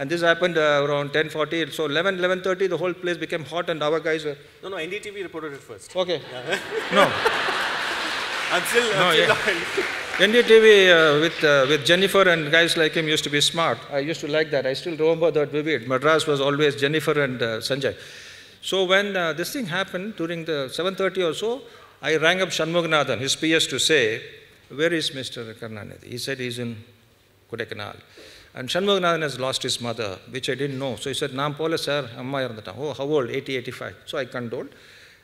And this happened around 10:40, so 11:30, the whole place became hot, and our guys were... No, NDTV reported it first. Okay. Yeah. No. I'm still on. NDTV with Jennifer and guys like him used to be smart. I used to like that. I still remember that vivid. Madras was always Jennifer and Sanjay. So when this thing happened, during the 7:30 or so, I rang up Shanmuganathan, his PS, to say, where is Mr. Karunanidhi? He said he's in Kodaikanal. And Shanmuganathan has lost his mother, which I didn't know. So he said, Naam pola sir, amma irandata. Oh, how old? 80, 85. So I condoled.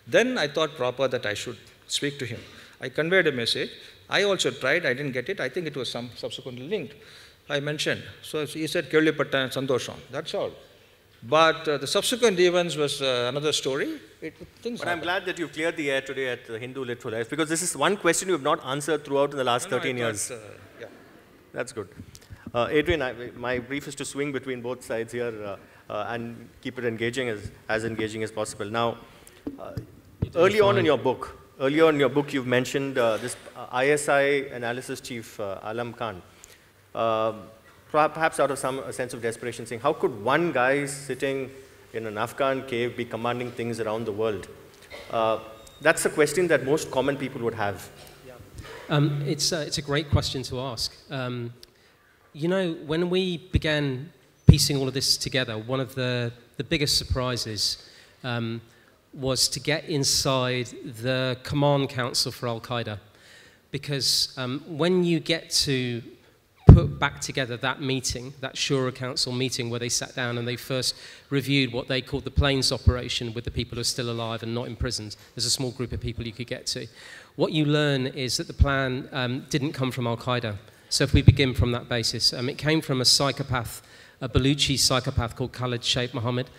Then I thought proper that I should speak to him. I conveyed a message. I also tried. I didn't get it. I think it was some subsequently linked. I mentioned. So he said, Kellipatta Sandosham. That's all. But the subsequent events was another story. But I'm glad that you cleared the air today at Hindu Lit for Life, because this is one question you have not answered throughout in the last 13 years. Yeah. That's good. Adrian, my brief is to swing between both sides here and keep it engaging as engaging as possible. Now, Early on in your book, you've mentioned this ISI analysis chief, Alam Khan, perhaps out of some sense of desperation, saying, how could one guy sitting in an Afghan cave be commanding things around the world? That's a question that most common people would have. Yeah. It's a great question to ask. You know, when we began piecing all of this together, one of the biggest surprises was to get inside the command council for Al-Qaeda. Because when you get to put back together that meeting, that Shura Council meeting where they sat down and they first reviewed what they called the planes operation with the people who are still alive and not imprisoned. There's a small group of people you could get to. What you learn is that the plan didn't come from Al-Qaeda. So if we begin from that basis, it came from a psychopath, a Baluchi psychopath called Khalid Sheikh Mohammed,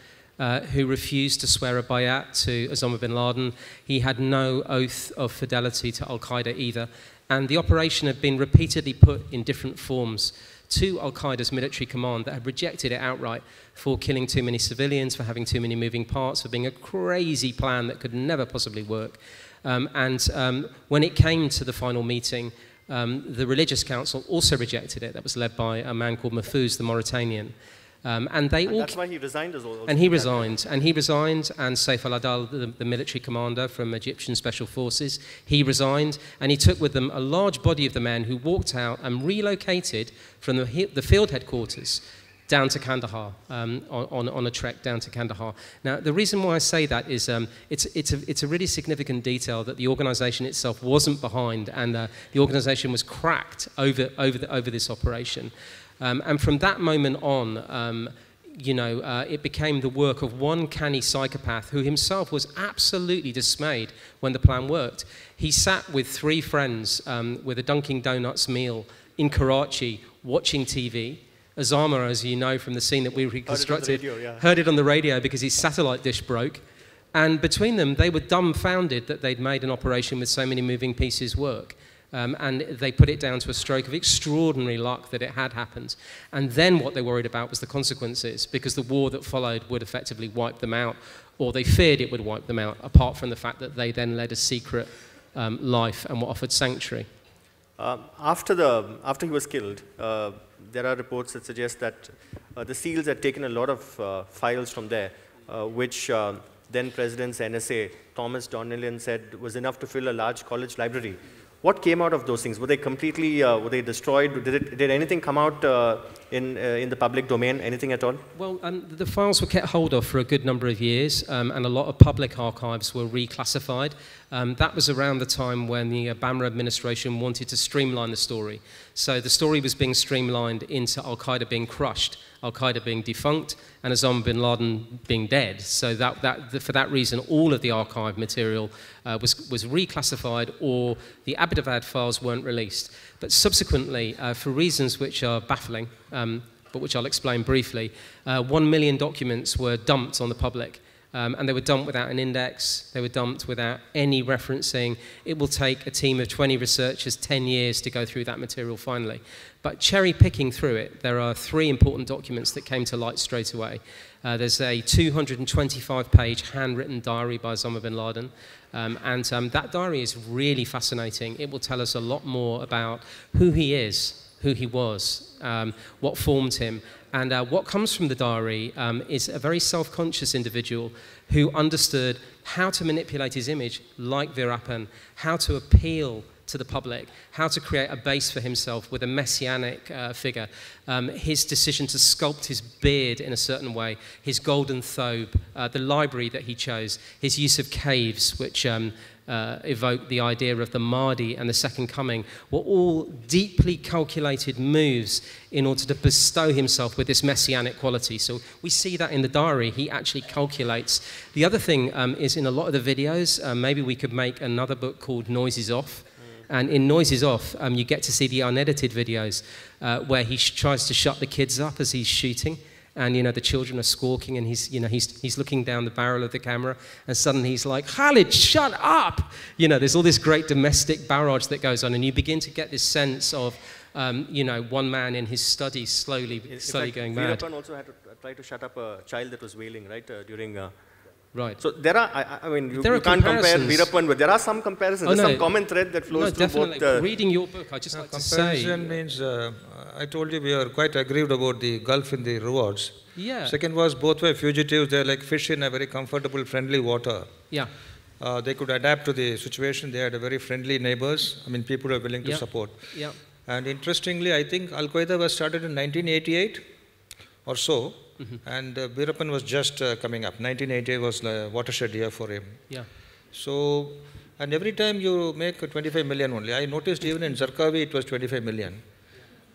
who refused to swear a bayat to Osama bin Laden. He had no oath of fidelity to Al-Qaeda either. And the operation had been repeatedly put in different forms to Al-Qaeda's military command that had rejected it outright for killing too many civilians, for having too many moving parts, for being a crazy plan that could never possibly work. When it came to the final meeting, the religious council also rejected it. That was led by a man called Mahfouz, the Mauritanian. That's why he resigned as well. And he resigned, and Saif al-Adal, the military commander from Egyptian Special Forces, he resigned, and he took with them a large body of the men who walked out and relocated from the field headquarters down to Kandahar, on a trek down to Kandahar. Now, the reason why I say that is it's a really significant detail that the organisation itself wasn't behind, and the organisation was cracked over this operation. And from that moment on, it became the work of one canny psychopath who himself was absolutely dismayed when the plan worked. He sat with three friends with a Dunkin' Donuts meal in Karachi watching TV. Osama, as you know from the scene that we reconstructed, heard it on the radio because his satellite dish broke. And between them, they were dumbfounded that they'd made an operation with so many moving pieces work. And they put it down to a stroke of extraordinary luck that it had happened. And then what they worried about was the consequences, because the war that followed would effectively wipe them out, or they feared it would wipe them out, apart from the fact that they then led a secret life and were offered sanctuary. After he was killed, there are reports that suggest that the SEALs had taken a lot of files from there, which then-President's NSA, Thomas Donnellan, said was enough to fill a large college library. What came out of those things? Were they completely, were they destroyed? Did anything come out in the public domain, anything at all? Well, the files were kept hold of for a good number of years, and a lot of public archives were reclassified. That was around the time when the Obama administration wanted to streamline the story. So the story was being streamlined into Al-Qaeda being crushed, Al-Qaeda being defunct, and Osama bin Laden being dead. So for that reason, all of the archive material was reclassified, or the Abbottabad files weren't released. But subsequently, for reasons which are baffling, but which I'll explain briefly, 1 million documents were dumped on the public. And they were dumped without an index. They were dumped without any referencing. It will take a team of 20 researchers 10 years to go through that material finally. But cherry-picking through it, there are three important documents that came to light straight away. There's a 225-page handwritten diary by Osama bin Laden. That diary is really fascinating. It will tell us a lot more about who he is, who he was, what formed him. And what comes from the diary is a very self-conscious individual who understood how to manipulate his image like Veerappan, how to appeal to the public, how to create a base for himself with a messianic figure, his decision to sculpt his beard in a certain way, his golden thobe, the library that he chose, his use of caves, which evoke the idea of the Mahdi and the Second Coming, were all deeply calculated moves in order to bestow himself with this messianic quality. So we see that in the diary. He actually calculates. The other thing is in a lot of the videos, maybe we could make another book called Noises Off. And in Noises Off, you get to see the unedited videos where he tries to shut the kids up as he's shooting. And, you know, the children are squawking, and he's looking down the barrel of the camera, and suddenly he's like, Khalid, shut up! You know, there's all this great domestic barrage that goes on, and you begin to get this sense of, one man in his study slowly going mad. Veerappan also had to try to shut up a child that was wailing, right, during... Right. So there are, I mean, you can't compare Veerappan, but there are some comparisons, some common thread that flows through both. Reading your book, I just like to say. Comparison means, I told you we are quite aggrieved about the gulf in the rewards. Yeah. Second was both were fugitives, they're like fish in a very comfortable, friendly water. Yeah. They could adapt to the situation, they had a very friendly neighbors, I mean, people were willing to support. Yeah. And interestingly, I think Al-Qaeda was started in 1988 or so. Mm-hmm. And Veerappan was just coming up. 1988 was a watershed year for him. Yeah. So, and every time you make 25 million only. I noticed even in Zarqawi it was 25 million.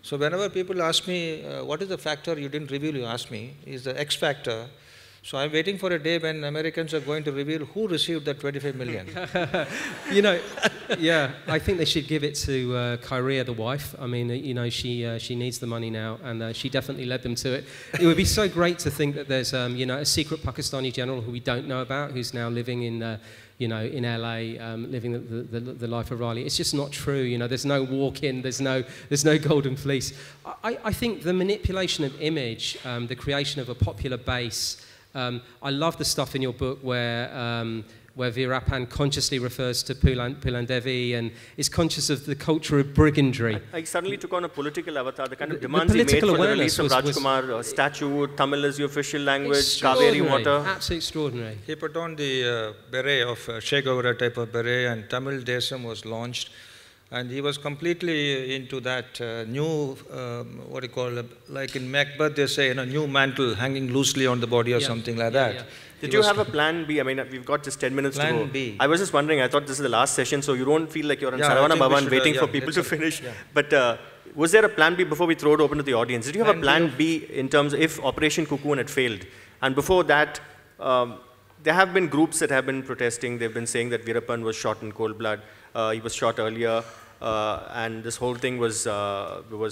So whenever people ask me, what is the factor you didn't reveal, you ask me, is the X factor. So I'm waiting for a day when Americans are going to reveal who received that 25 million. You know, yeah, I think they should give it to Khairia, the wife. I mean, you know, she needs the money now, and she definitely led them to it. It would be so great to think that there's, you know, a secret Pakistani general who we don't know about, who's now living in, you know, in LA, living the life of Riley. It's just not true. You know, there's no walk-in, there's no golden fleece. I think the manipulation of image, the creation of a popular base. I love the stuff in your book where Veerappan consciously refers to Pulan Devi and is conscious of the culture of brigandry. I suddenly took on a political avatar, the kind of demands he made for the release of Rajkumar statue, Tamil as the official language, Kaveri water. Absolutely extraordinary. He put on the beret of Shegavara type of beret, and Tamil Desam was launched. And he was completely into that new, what do you call it, like in Macbeth they say, you know, new mantle hanging loosely on the body or something like that. Yeah. Did you have a plan B? I mean, we've got just 10 minutes to go. Plan B. I was just wondering, I thought this is the last session, so you don't feel like you're on Saravana Bhavan waiting for people to finish. Yeah. But was there a plan B before we throw it open to the audience? Did you have a plan B in terms of if Operation Cocoon had failed? And before that, there have been groups that have been protesting. They've been saying that Veerappan was shot in cold blood. He was shot earlier, and this whole thing was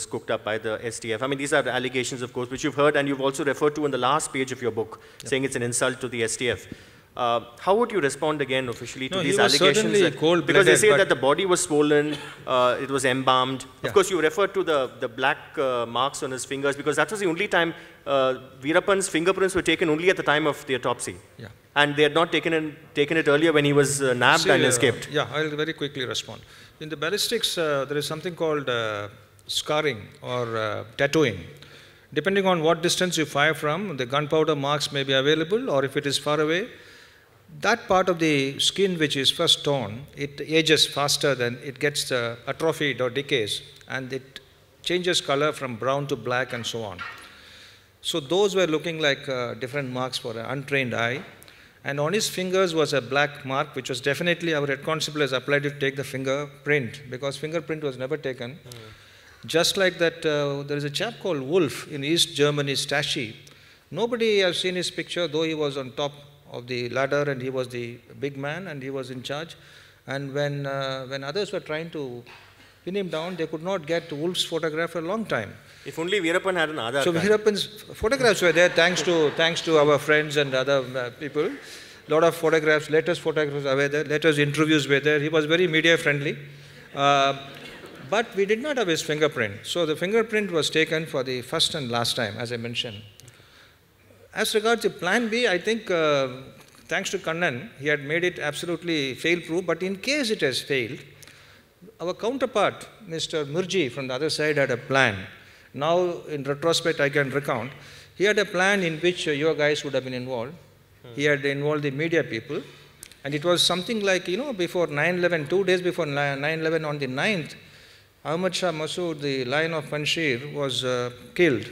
cooked up by the STF. I mean, these are the allegations, of course, which you've heard and you've also referred to in the last page of your book, saying it's an insult to the STF. How would you respond again officially to these allegations? That, because they say that the body was swollen, it was embalmed. Yeah. Of course, you refer to the black marks on his fingers, because that was the only time Veerappan's fingerprints were taken only at the time of the autopsy. Yeah. And they had not taken it earlier when he was nabbed and escaped. Yeah, I'll very quickly respond. In the ballistics, there is something called scarring or tattooing. Depending on what distance you fire from, the gunpowder marks may be available, or if it is far away, that part of the skin which is first torn, it ages faster than it gets atrophied or decays, and it changes color from brown to black and so on. So those were looking like different marks for an untrained eye. And on his fingers was a black mark, which was definitely our head constable has applied to take the fingerprint, because fingerprint was never taken. Just like that, there is a chap called Wolf in East Germany, Stachy. Nobody has seen his picture, though he was on top of the ladder and he was the big man and he was in charge. And when others were trying to pin him down, they could not get Wolf's photograph for a long time. If only Veerappan had an Aadhaar. So Veerappan's photographs were there thanks to our friends and other people. A lot of photographs, latest photographs were there, latest interviews were there. He was very media friendly. But we did not have his fingerprint. So the fingerprint was taken for the first and last time, as I mentioned. As regards to plan B, I think thanks to Kannan, he had made it absolutely fail-proof, but in case it has failed, our counterpart, Mr. Murji from the other side, had a plan. Now, in retrospect, I can recount. He had a plan in which your guys would have been involved. He had involved the media people. And it was something like, you know, before 9/11, 2 days before 9/11, on the 9th, Ahmad Shah Massoud, the Lion of Panjshir, was killed.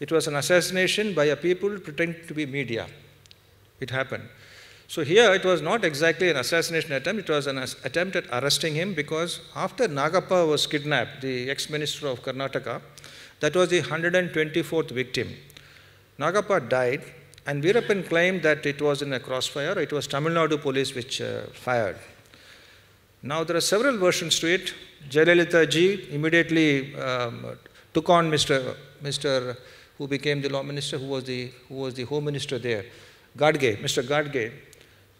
It was an assassination by a people pretending to be media. It happened. So here it was not exactly an assassination attempt, it was an attempt at arresting him, because after Nagappa was kidnapped, the ex-minister of Karnataka, that was the 124th victim. Nagappa died, and Veerappan claimed that it was in a crossfire, it was Tamil Nadu police which fired. Now there are several versions to it. Jayalalitha ji immediately took on Mr. who became the law minister, who was the home minister there, Gadge, Mr. Gadge.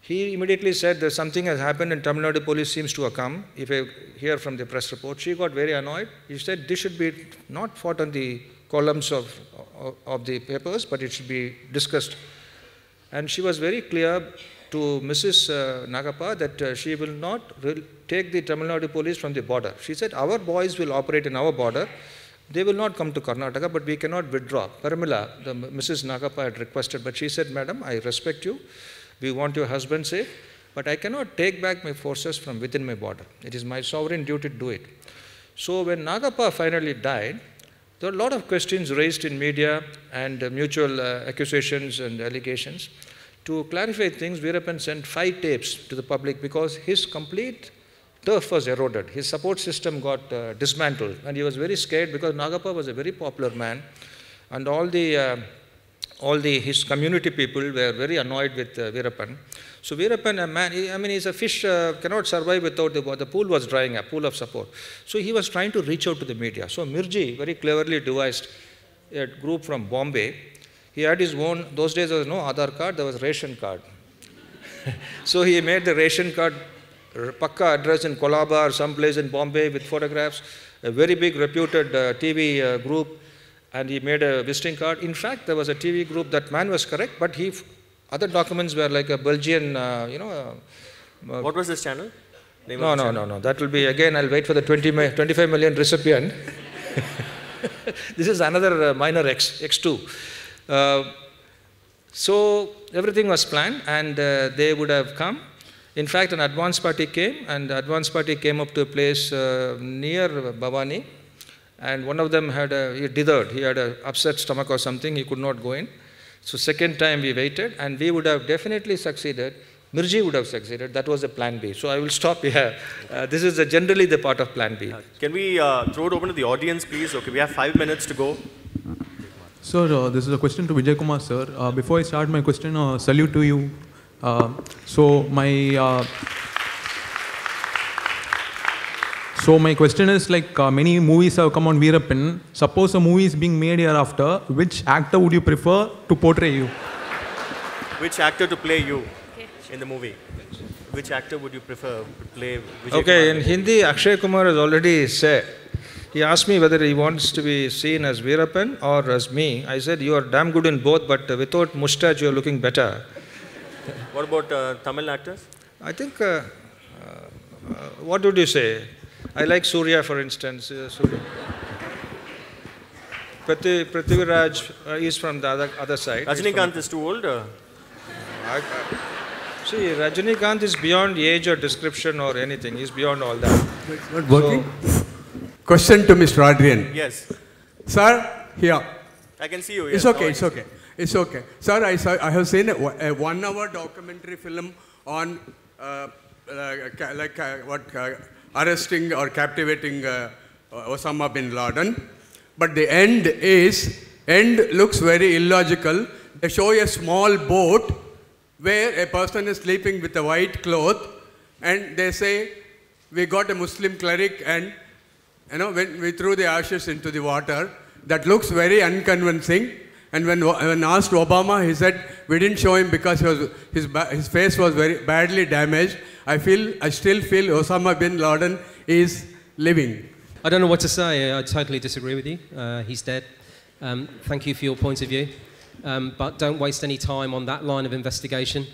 He immediately said that something has happened and Tamil Nadu police seems to have come, if I hear from the press report. She got very annoyed. She said this should be not fought on the columns of the papers, but it should be discussed And she was very clear to Mrs. Nagappa that she will not take the Tamil Nadu police from the border. She said, our boys will operate in our border. They will not come to Karnataka, but we cannot withdraw. Paramila, Mrs. Nagappa had requested, but she said, Madam, I respect you. We want your husband safe, but I cannot take back my forces from within my border. It is my sovereign duty to do it. So when Nagappa finally died, there were a lot of questions raised in media and mutual accusations and allegations. To clarify things, Veerappan sent 5 tapes to the public because his complete turf was eroded. His support system got dismantled, and he was very scared because Nagappa was a very popular man, and his community people were very annoyed with Veerappan. So Veerappan, a man, I mean, he's a fish, cannot survive without the water. The pool was drying up, pool of support. So he was trying to reach out to the media. So Mirji very cleverly devised a group from Bombay. He had his own, those days there was no Aadhaar card, there was ration card. So he made the ration card Pakka address in Kolaba or someplace in Bombay with photographs, a very big reputed TV group, and he made a visiting card. In fact, there was a TV group, that man was correct, but he, other documents were like a Belgian, what was this channel? No, that will be, again, I'll wait for the 25 million recipient. This is another minor X2. So everything was planned, and they would have come. In fact, an advance party came, and the advance party came up to a place near Bhavani, and one of them had he dithered, he had an upset stomach or something, he could not go in. So second time we waited, and we would have definitely succeeded. Mirji would have succeeded. That was a plan B. So I will stop here. This is generally the part of plan B. Can we throw it open to the audience, please? Okay, we have 5 minutes to go. Sir, this is a question to Vijay Kumar, sir. Before I start my question, salute to you. So my question is, like, many movies have come on Veerappan. Suppose a movie is being made hereafter, which actor would you prefer to portray you? Which actor to play you in the movie? Which actor would you prefer to play? Vijay Kumar? In Hindi, Akshay Kumar has already said. He asked me whether he wants to be seen as Veerappan or as me. I said, you are damn good in both, but without moustache, you are looking better. What about Tamil actors? I think, what would you say? I like Surya, for instance. Surya. Prithviraj is from the other side. Rajinikanth is too old? See, Rajinikanth is beyond age or description or anything. He's beyond all that. It's not working. So, question to Mr. Adrian. Yes. Sir, here. I can see you. Yes. It's okay, it's okay. It's okay. Sir, I have seen a 1-hour documentary film on arresting or captivating Osama bin Laden. But the end looks very illogical. They show a small boat where a person is sleeping with a white cloth, and they say, we got a Muslim cleric, and you know, when we threw the ashes into the water. That looks very unconvincing. And when asked Obama, he said, we didn't show him because he was, his face was very badly damaged. I still feel Osama bin Laden is living. I don't know what to say. I totally disagree with you. He's dead. Thank you for your point of view. But don't waste any time on that line of investigation.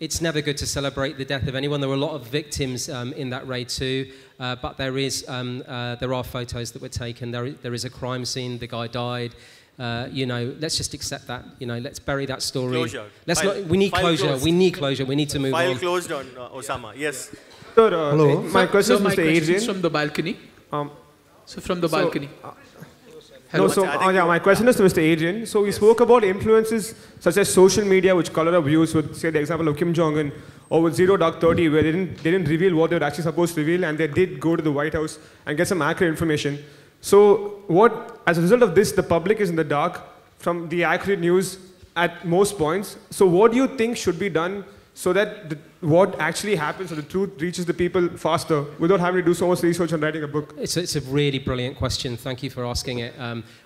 It's never good to celebrate the death of anyone. There were a lot of victims in that raid too, but there are photos that were taken. There is a crime scene. The guy died. Let's just accept that. Let's bury that story. Closure. We need closure. Closed. We need closure. We need to move on. File closed on Osama. Yeah. Yes. Sir, hello. My question is, Mr. Adrian, from the balcony. My question is to Mr. Adrian. So we spoke about influences such as social media, which color our views, with, say, the example of Kim Jong-un, or with Zero Dark 30, where they didn't reveal what they were actually supposed to reveal, and they did go to the White House and get some accurate information. So what, as a result of this, the public is in the dark from the accurate news at most points. So what do you think should be done so that what actually happens, or the truth reaches the people faster without having to do so much research and writing a book? It's a really brilliant question. Thank you for asking it.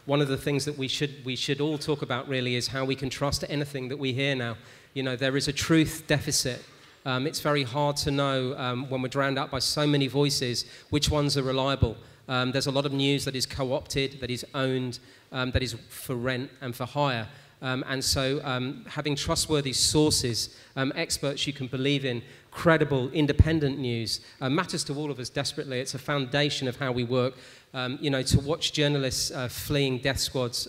One of the things that we should all talk about really is how we can trust anything that we hear now. There is a truth deficit. It's very hard to know when we're drowned out by so many voices which ones are reliable. There's a lot of news that is co-opted, that is owned, that is for rent and for hire. And so having trustworthy sources, experts you can believe in, credible, independent news matters to all of us desperately. It's a foundation of how we work. You know, to watch journalists fleeing death squads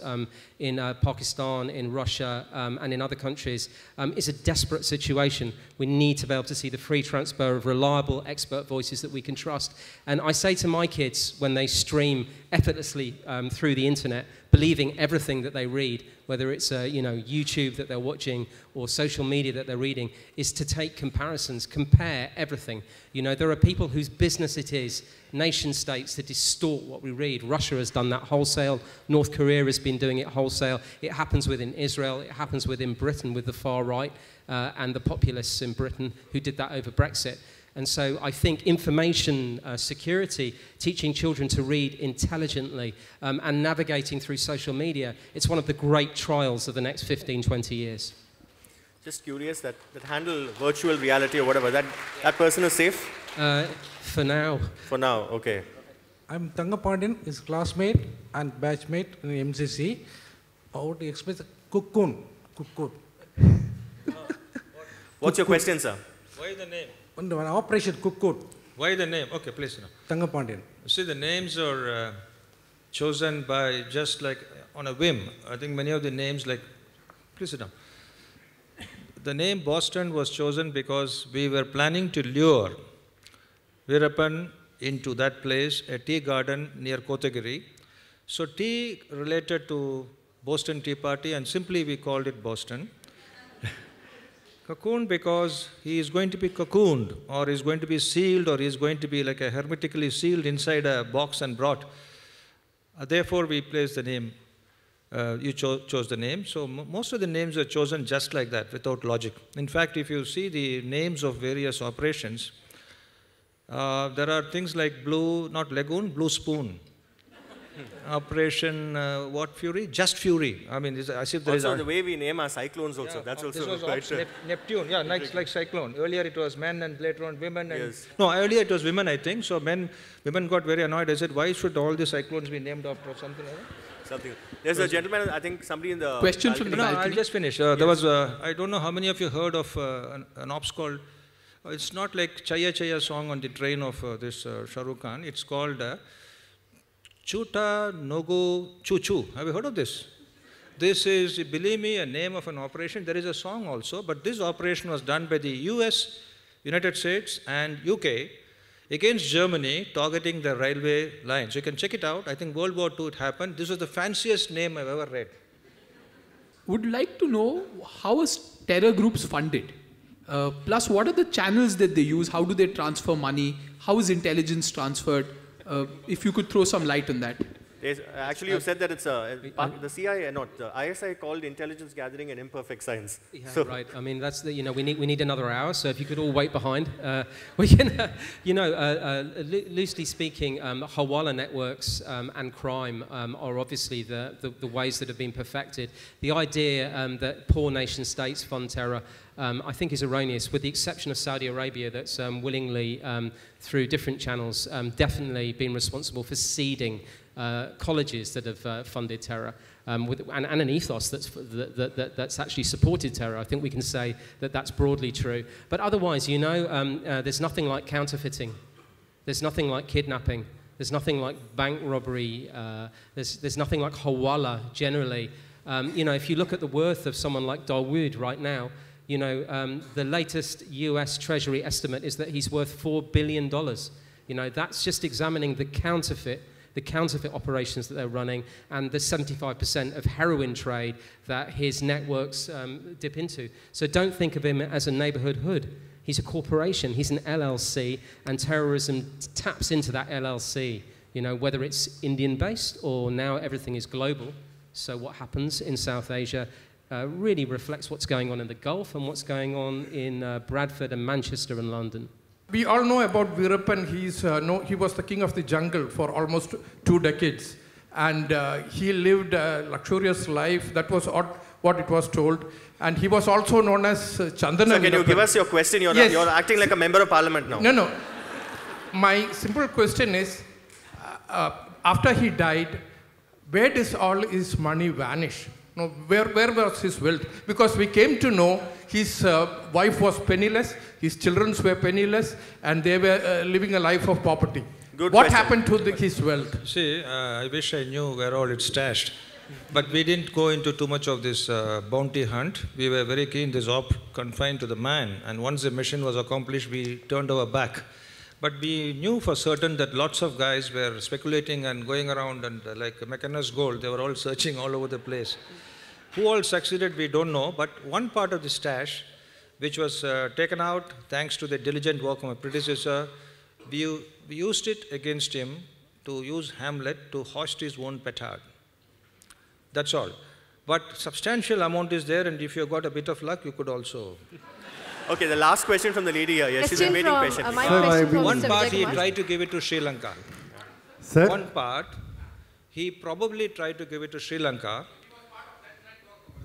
in Pakistan, in Russia, and in other countries is a desperate situation. We need to be able to see the free transfer of reliable expert voices that we can trust. And I say to my kids when they stream effortlessly through the internet, believing everything that they read, whether it's you know, YouTube that they're watching or social media that they're reading, is to take comparisons, compare everything. You know, there are people whose business it is, nation states, to distort what we read. Russia has done that wholesale. North Korea has been doing it wholesale. It happens within Israel. It happens within Britain with the far right and the populists in Britain who did that over Brexit. And so I think information security, teaching children to read intelligently and navigating through social media, it's one of the great trials of the next 15, 20 years. Just curious, that handle, virtual reality or whatever, that person is safe? For now. For now, okay. I'm Thanga Pandyan, his classmate and batchmate in MCC. How to express Cocoon. Cocoon. What's your question, sir? Why the name? Operation Cocoon. Why the name? Okay, please. Thanga Pandyan. See, the names are chosen by just like on a whim. I think many of the names like, please sit down. The name Boston was chosen because we were planning to lure Veerappan into that place, a tea garden near Kotagiri. So tea related to Boston Tea Party, and simply we called it Boston. Cocoon because he is going to be cocooned, or is going to be sealed, or is going to be like a hermetically sealed inside a box and brought. Therefore, we placed the name. You chose the name. So most of the names are chosen just like that, without logic. In fact, if you see the names of various operations, there are things like Blue, not Lagoon, Blue Spoon. Operation what Fury? Just Fury. I mean, as if there is... Also, the way we name our cyclones also. Yeah, that's also quite true. Neptune, yeah, like cyclone. Earlier it was men and later on women. And yes. No, earlier it was women, I think. So women got very annoyed. I said, why should all the cyclones be named after something like that? Something. There's a gentleman, I think somebody in the... Question from the balcony. No, I'll just finish. There was, I don't know how many of you heard of an ops called... it's not like Chaya Chaya song on the train of this Shah Rukh Khan. It's called Chuta Nogo Chu Chu. Have you heard of this? This is, believe me, a name of an operation. There is a song also, but this operation was done by the US, United States and UK against Germany, targeting the railway lines. You can check it out. I think World War II it happened. This was the fanciest name I've ever read. Would like to know, how is terror groups funded? Plus, what are the channels that they use? How do they transfer money? How is intelligence transferred? If you could throw some light on that. Yes, actually, you said that it's the CIA, not the ISI, called intelligence gathering an imperfect science. Yeah, so. Right. I mean, that's the, you know, we need another hour. So if you could all wait behind, we can, you know, loosely speaking, Hawala networks and crime are obviously the ways that have been perfected. The idea that poor nation states fund terror, I think, is erroneous, with the exception of Saudi Arabia, that's willingly, through different channels, definitely been responsible for seeding colleges that have funded terror. And an ethos that's actually supported terror. I think we can say that that's broadly true. But otherwise, you know, there's nothing like counterfeiting. There's nothing like kidnapping. There's nothing like bank robbery. There's nothing like hawala, generally. You know, if you look at the worth of someone like Dawood right now, you know, the latest US Treasury estimate is that he's worth $4 billion. You know, that's just examining the counterfeit operations that they're running, and the 75% of heroin trade that his networks dip into. So don't think of him as a neighborhood hood. He's a corporation, he's an LLC, and terrorism taps into that LLC, you know, whether it's Indian-based or now everything is global. So what happens in South Asia really reflects what's going on in the Gulf and what's going on in Bradford and Manchester and London. We all know about Veerappan. He was the king of the jungle for almost 2 decades. And he lived a luxurious life. That was what it was told. And he was also known as Chandana Veerappan. So can you give us your question? You're, yes. You're acting like a member of parliament now. No, no. My simple question is, after he died, where does all his money vanish? No, where was his wealth? Because we came to know his wife was penniless, his children were penniless, and they were living a life of poverty. What happened to his wealth? See, I wish I knew where all it's stashed. But we didn't go into too much of this bounty hunt. We were very keen, this op confined to the man. And once the mission was accomplished, we turned our back. But we knew for certain that lots of guys were speculating and going around and like McKenna's gold, they were all searching all over the place. Who all succeeded, we don't know. But one part of the stash, which was taken out thanks to the diligent work of my predecessor, we used it against him to use Hamlet to hoist his own petard. That's all. But substantial amount is there, and if you got a bit of luck, you could also. Okay, the last question from the lady here. Yes, she's been waiting patiently. One part he tried to give it to Sri Lanka. Sir? One part he probably tried to give it to Sri Lanka.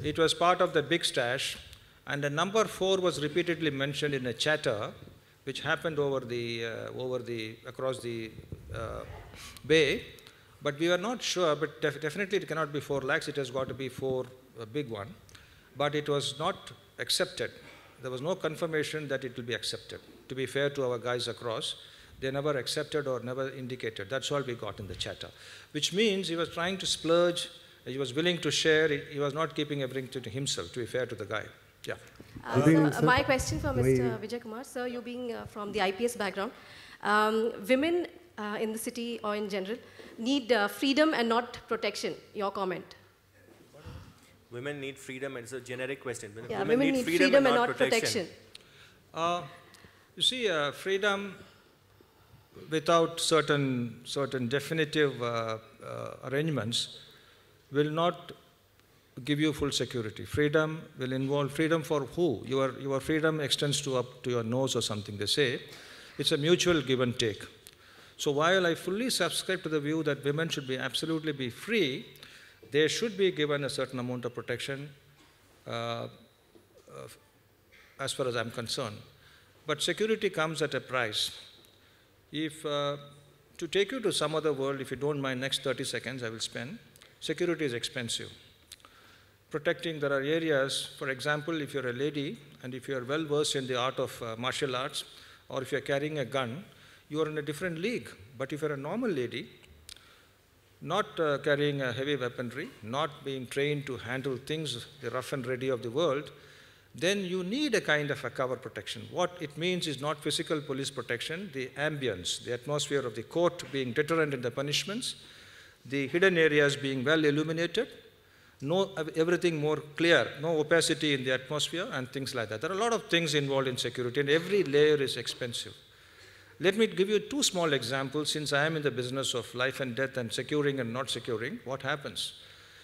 It was part of the big stash, and the number 4 was repeatedly mentioned in a chatter, which happened across the bay. But we were not sure, but definitely it cannot be 4 lakhs, it has got to be 4, a big one. But it was not accepted. There was no confirmation that it will be accepted. To be fair to our guys across, they never accepted or never indicated. That's all we got in the chatter. Which means he was trying to splurge, he was willing to share, he was not keeping everything to himself, to be fair to the guy. Yeah. My question for Mr. Vijay Kumar, sir, you being from the IPS background, women in the city or in general, need freedom and not protection. Your comment. Women need freedom, and it's a generic question. Yeah, women need freedom and not protection. You see, freedom without certain definitive arrangements will not give you full security. Freedom will involve freedom for who? Your freedom extends to up to your nose or something, they say. It's a mutual give and take. So while I fully subscribe to the view that women should be absolutely be free, they should be given a certain amount of protection as far as I'm concerned. But security comes at a price. If to take you to some other world, if you don't mind, next 30 seconds I will spend, security is expensive. Protecting, there are areas, for example, if you're a lady and if you're well versed in the art of martial arts, or if you're carrying a gun, you are in a different league. But if you're a normal lady, not carrying a heavy weaponry, not being trained to handle things, the rough and ready of the world, then you need a kind of a cover protection. What it means is not physical police protection, the ambience, the atmosphere of the court being deterrent in the punishments, the hidden areas being well illuminated, no, everything more clear, no opacity in the atmosphere and things like that. There are a lot of things involved in security and every layer is expensive. Let me give you 2 small examples, since I am in the business of life and death and securing and not securing, what happens.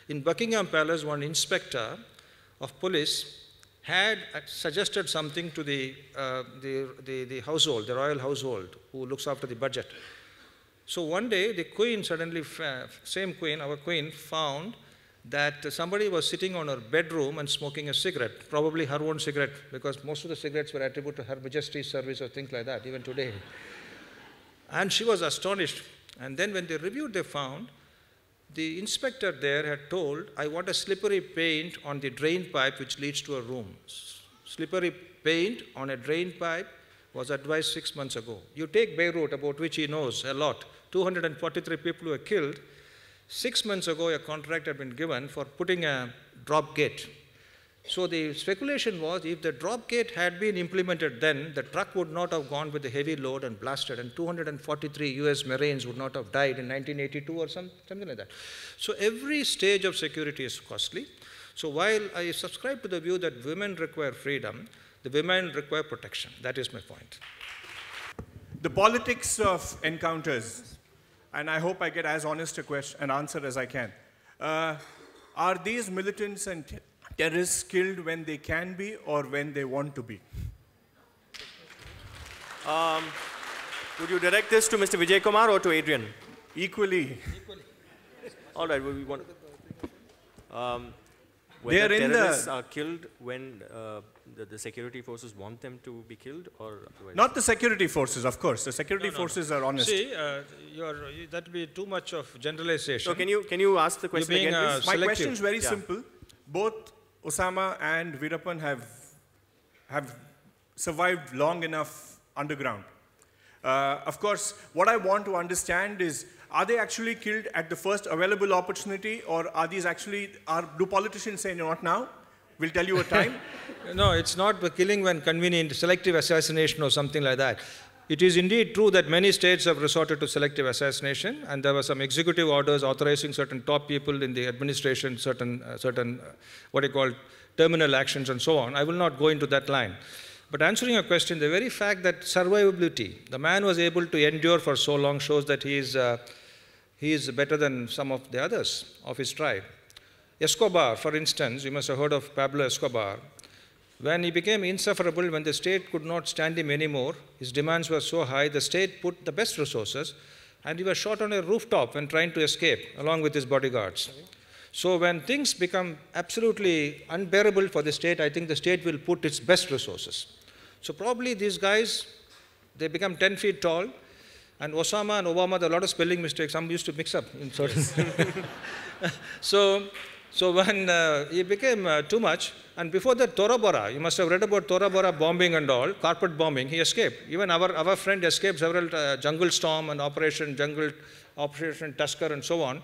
In Buckingham Palace, one inspector of police had suggested something to the household, the royal household, who looks after the budget. So one day, the queen suddenly, same queen, our queen, found that somebody was sitting on her bedroom and smoking a cigarette, probably her own cigarette, because most of the cigarettes were attributed to Her Majesty's service or things like that, even today. And she was astonished. And then when they reviewed, they found the inspector there had told, I want a slippery paint on the drain pipe which leads to a room. Slippery paint on a drain pipe was advised 6 months ago. You take Beirut, about which he knows a lot, 243 people were killed. 6 months ago, a contract had been given for putting a drop gate. So the speculation was, if the drop gate had been implemented then, the truck would not have gone with the heavy load and blasted, and 243 US Marines would not have died in 1982 or something like that. So every stage of security is costly. So while I subscribe to the view that women require freedom, the women require protection. That is my point. The politics of encounters. And I hope I get as honest a question, an answer as I can. Are these militants and terrorists killed when they can be or when they want to be? Would you direct this to Mr. Vijay Kumar or to Adrian? Equally. All right. Well, we want whether terrorists are killed when the security forces want them to be killed, or otherwise? Not the security forces, of course. The security forces are honest. See, that would be too much of generalization. So can you ask the question again, please? My question is very simple. both Osama and Veerappan have survived long enough underground. Of course, what I want to understand is, are they actually killed at the first available opportunity, or are these actually, do politicians say, no, not now? We'll tell you a time? No, it's not the killing when convenient, selective assassination or something like that. It is indeed true that many states have resorted to selective assassination, and there were some executive orders authorizing certain top people in the administration, certain what you call terminal actions and so on. I will not go into that line. But answering your question, the very fact that survivability, the man was able to endure for so long, shows that he is better than some of the others of his tribe. Escobar, for instance, you must have heard of Pablo Escobar. When he became insufferable, when the state could not stand him anymore, his demands were so high, the state put the best resources, and he was shot on a rooftop when trying to escape, along with his bodyguards. So when things become absolutely unbearable for the state, I think the state will put its best resources. So probably these guys, they become 10 feet tall, and Osama and Obama, there are a lot of spelling mistakes. Some used to mix up in certain... Yes. So when he became too much, and before that Tora Bora, you must have read about Tora Bora bombing and all, carpet bombing, he escaped. Even our friend escaped several Jungle Storm and Operation Tusker and so on.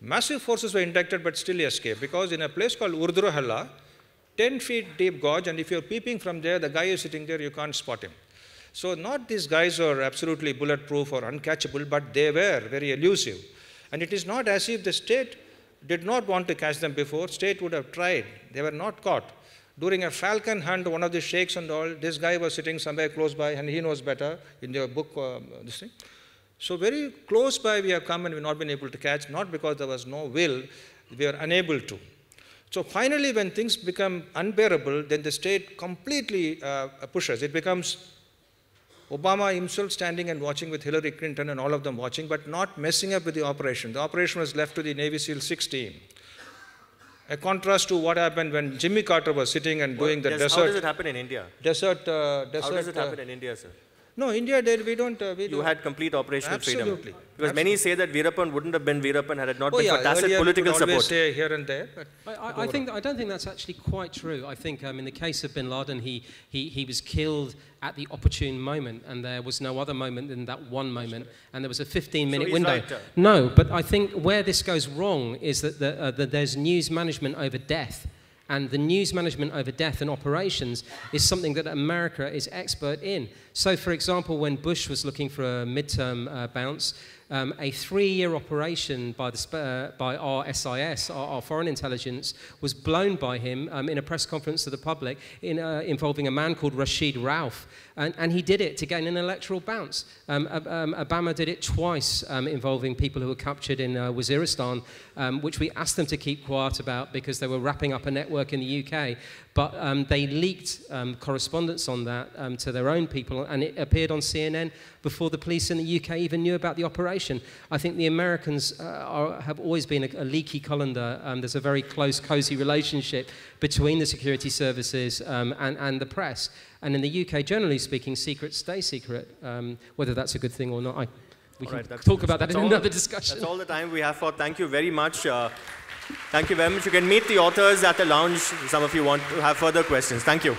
Massive forces were inducted, but still he escaped, because in a place called Urdhruhalla, 10 feet deep gorge, and if you're peeping from there, the guy is sitting there, you can't spot him. So not these guys are absolutely bulletproof or uncatchable, but they were very elusive. And it is not as if the state did not want to catch them before. State would have tried. They were not caught. During a falcon hunt, one of the sheikhs and all, this guy was sitting somewhere close by, and he knows better in their book, this thing. So very close by we have come, and we've not been able to catch, not because there was no will, we were unable to. So finally, when things become unbearable, then the state completely pushes. It becomes Obama himself standing and watching with Hillary Clinton and all of them watching, but not messing up with the operation. The operation was left to the Navy SEAL 6 team. A contrast to what happened when Jimmy Carter was sitting and doing the desert. How does it happen in India? How does it happen in India, sir? No, India did, we don't... you had complete operational freedom. Absolutely. Because many say that Veerappan wouldn't have been Veerappan had it not been for tacit political support. Say here and there, but I don't think that's actually quite true. I think in the case of bin Laden, he was killed at the opportune moment, and there was no other moment than that one moment, and there was a 15-minute window. Right, no, but I think where this goes wrong is that there's news management over death. And the news management over death and operations is something that America is expert in. So, for example, when Bush was looking for a midterm bounce, a 3-year operation by our SIS, our foreign intelligence, was blown by him in a press conference to the public involving a man called Rashid Rauf. And he did it to gain an electoral bounce. Obama did it twice involving people who were captured in Waziristan, which we asked them to keep quiet about because they were wrapping up a network in the UK. But they leaked correspondence on that to their own people, and it appeared on CNN before the police in the UK even knew about the operation. I think the Americans have always been a leaky colander. There's a very close, cozy relationship between the security services and the press. And in the UK, generally speaking, secrets stay secret. Whether that's a good thing or not, we can talk about that in another discussion. That's all the time we have for. Thank you very much. Thank you very much. You can meet the authors at the lounge. Some of you want to have further questions. Thank you.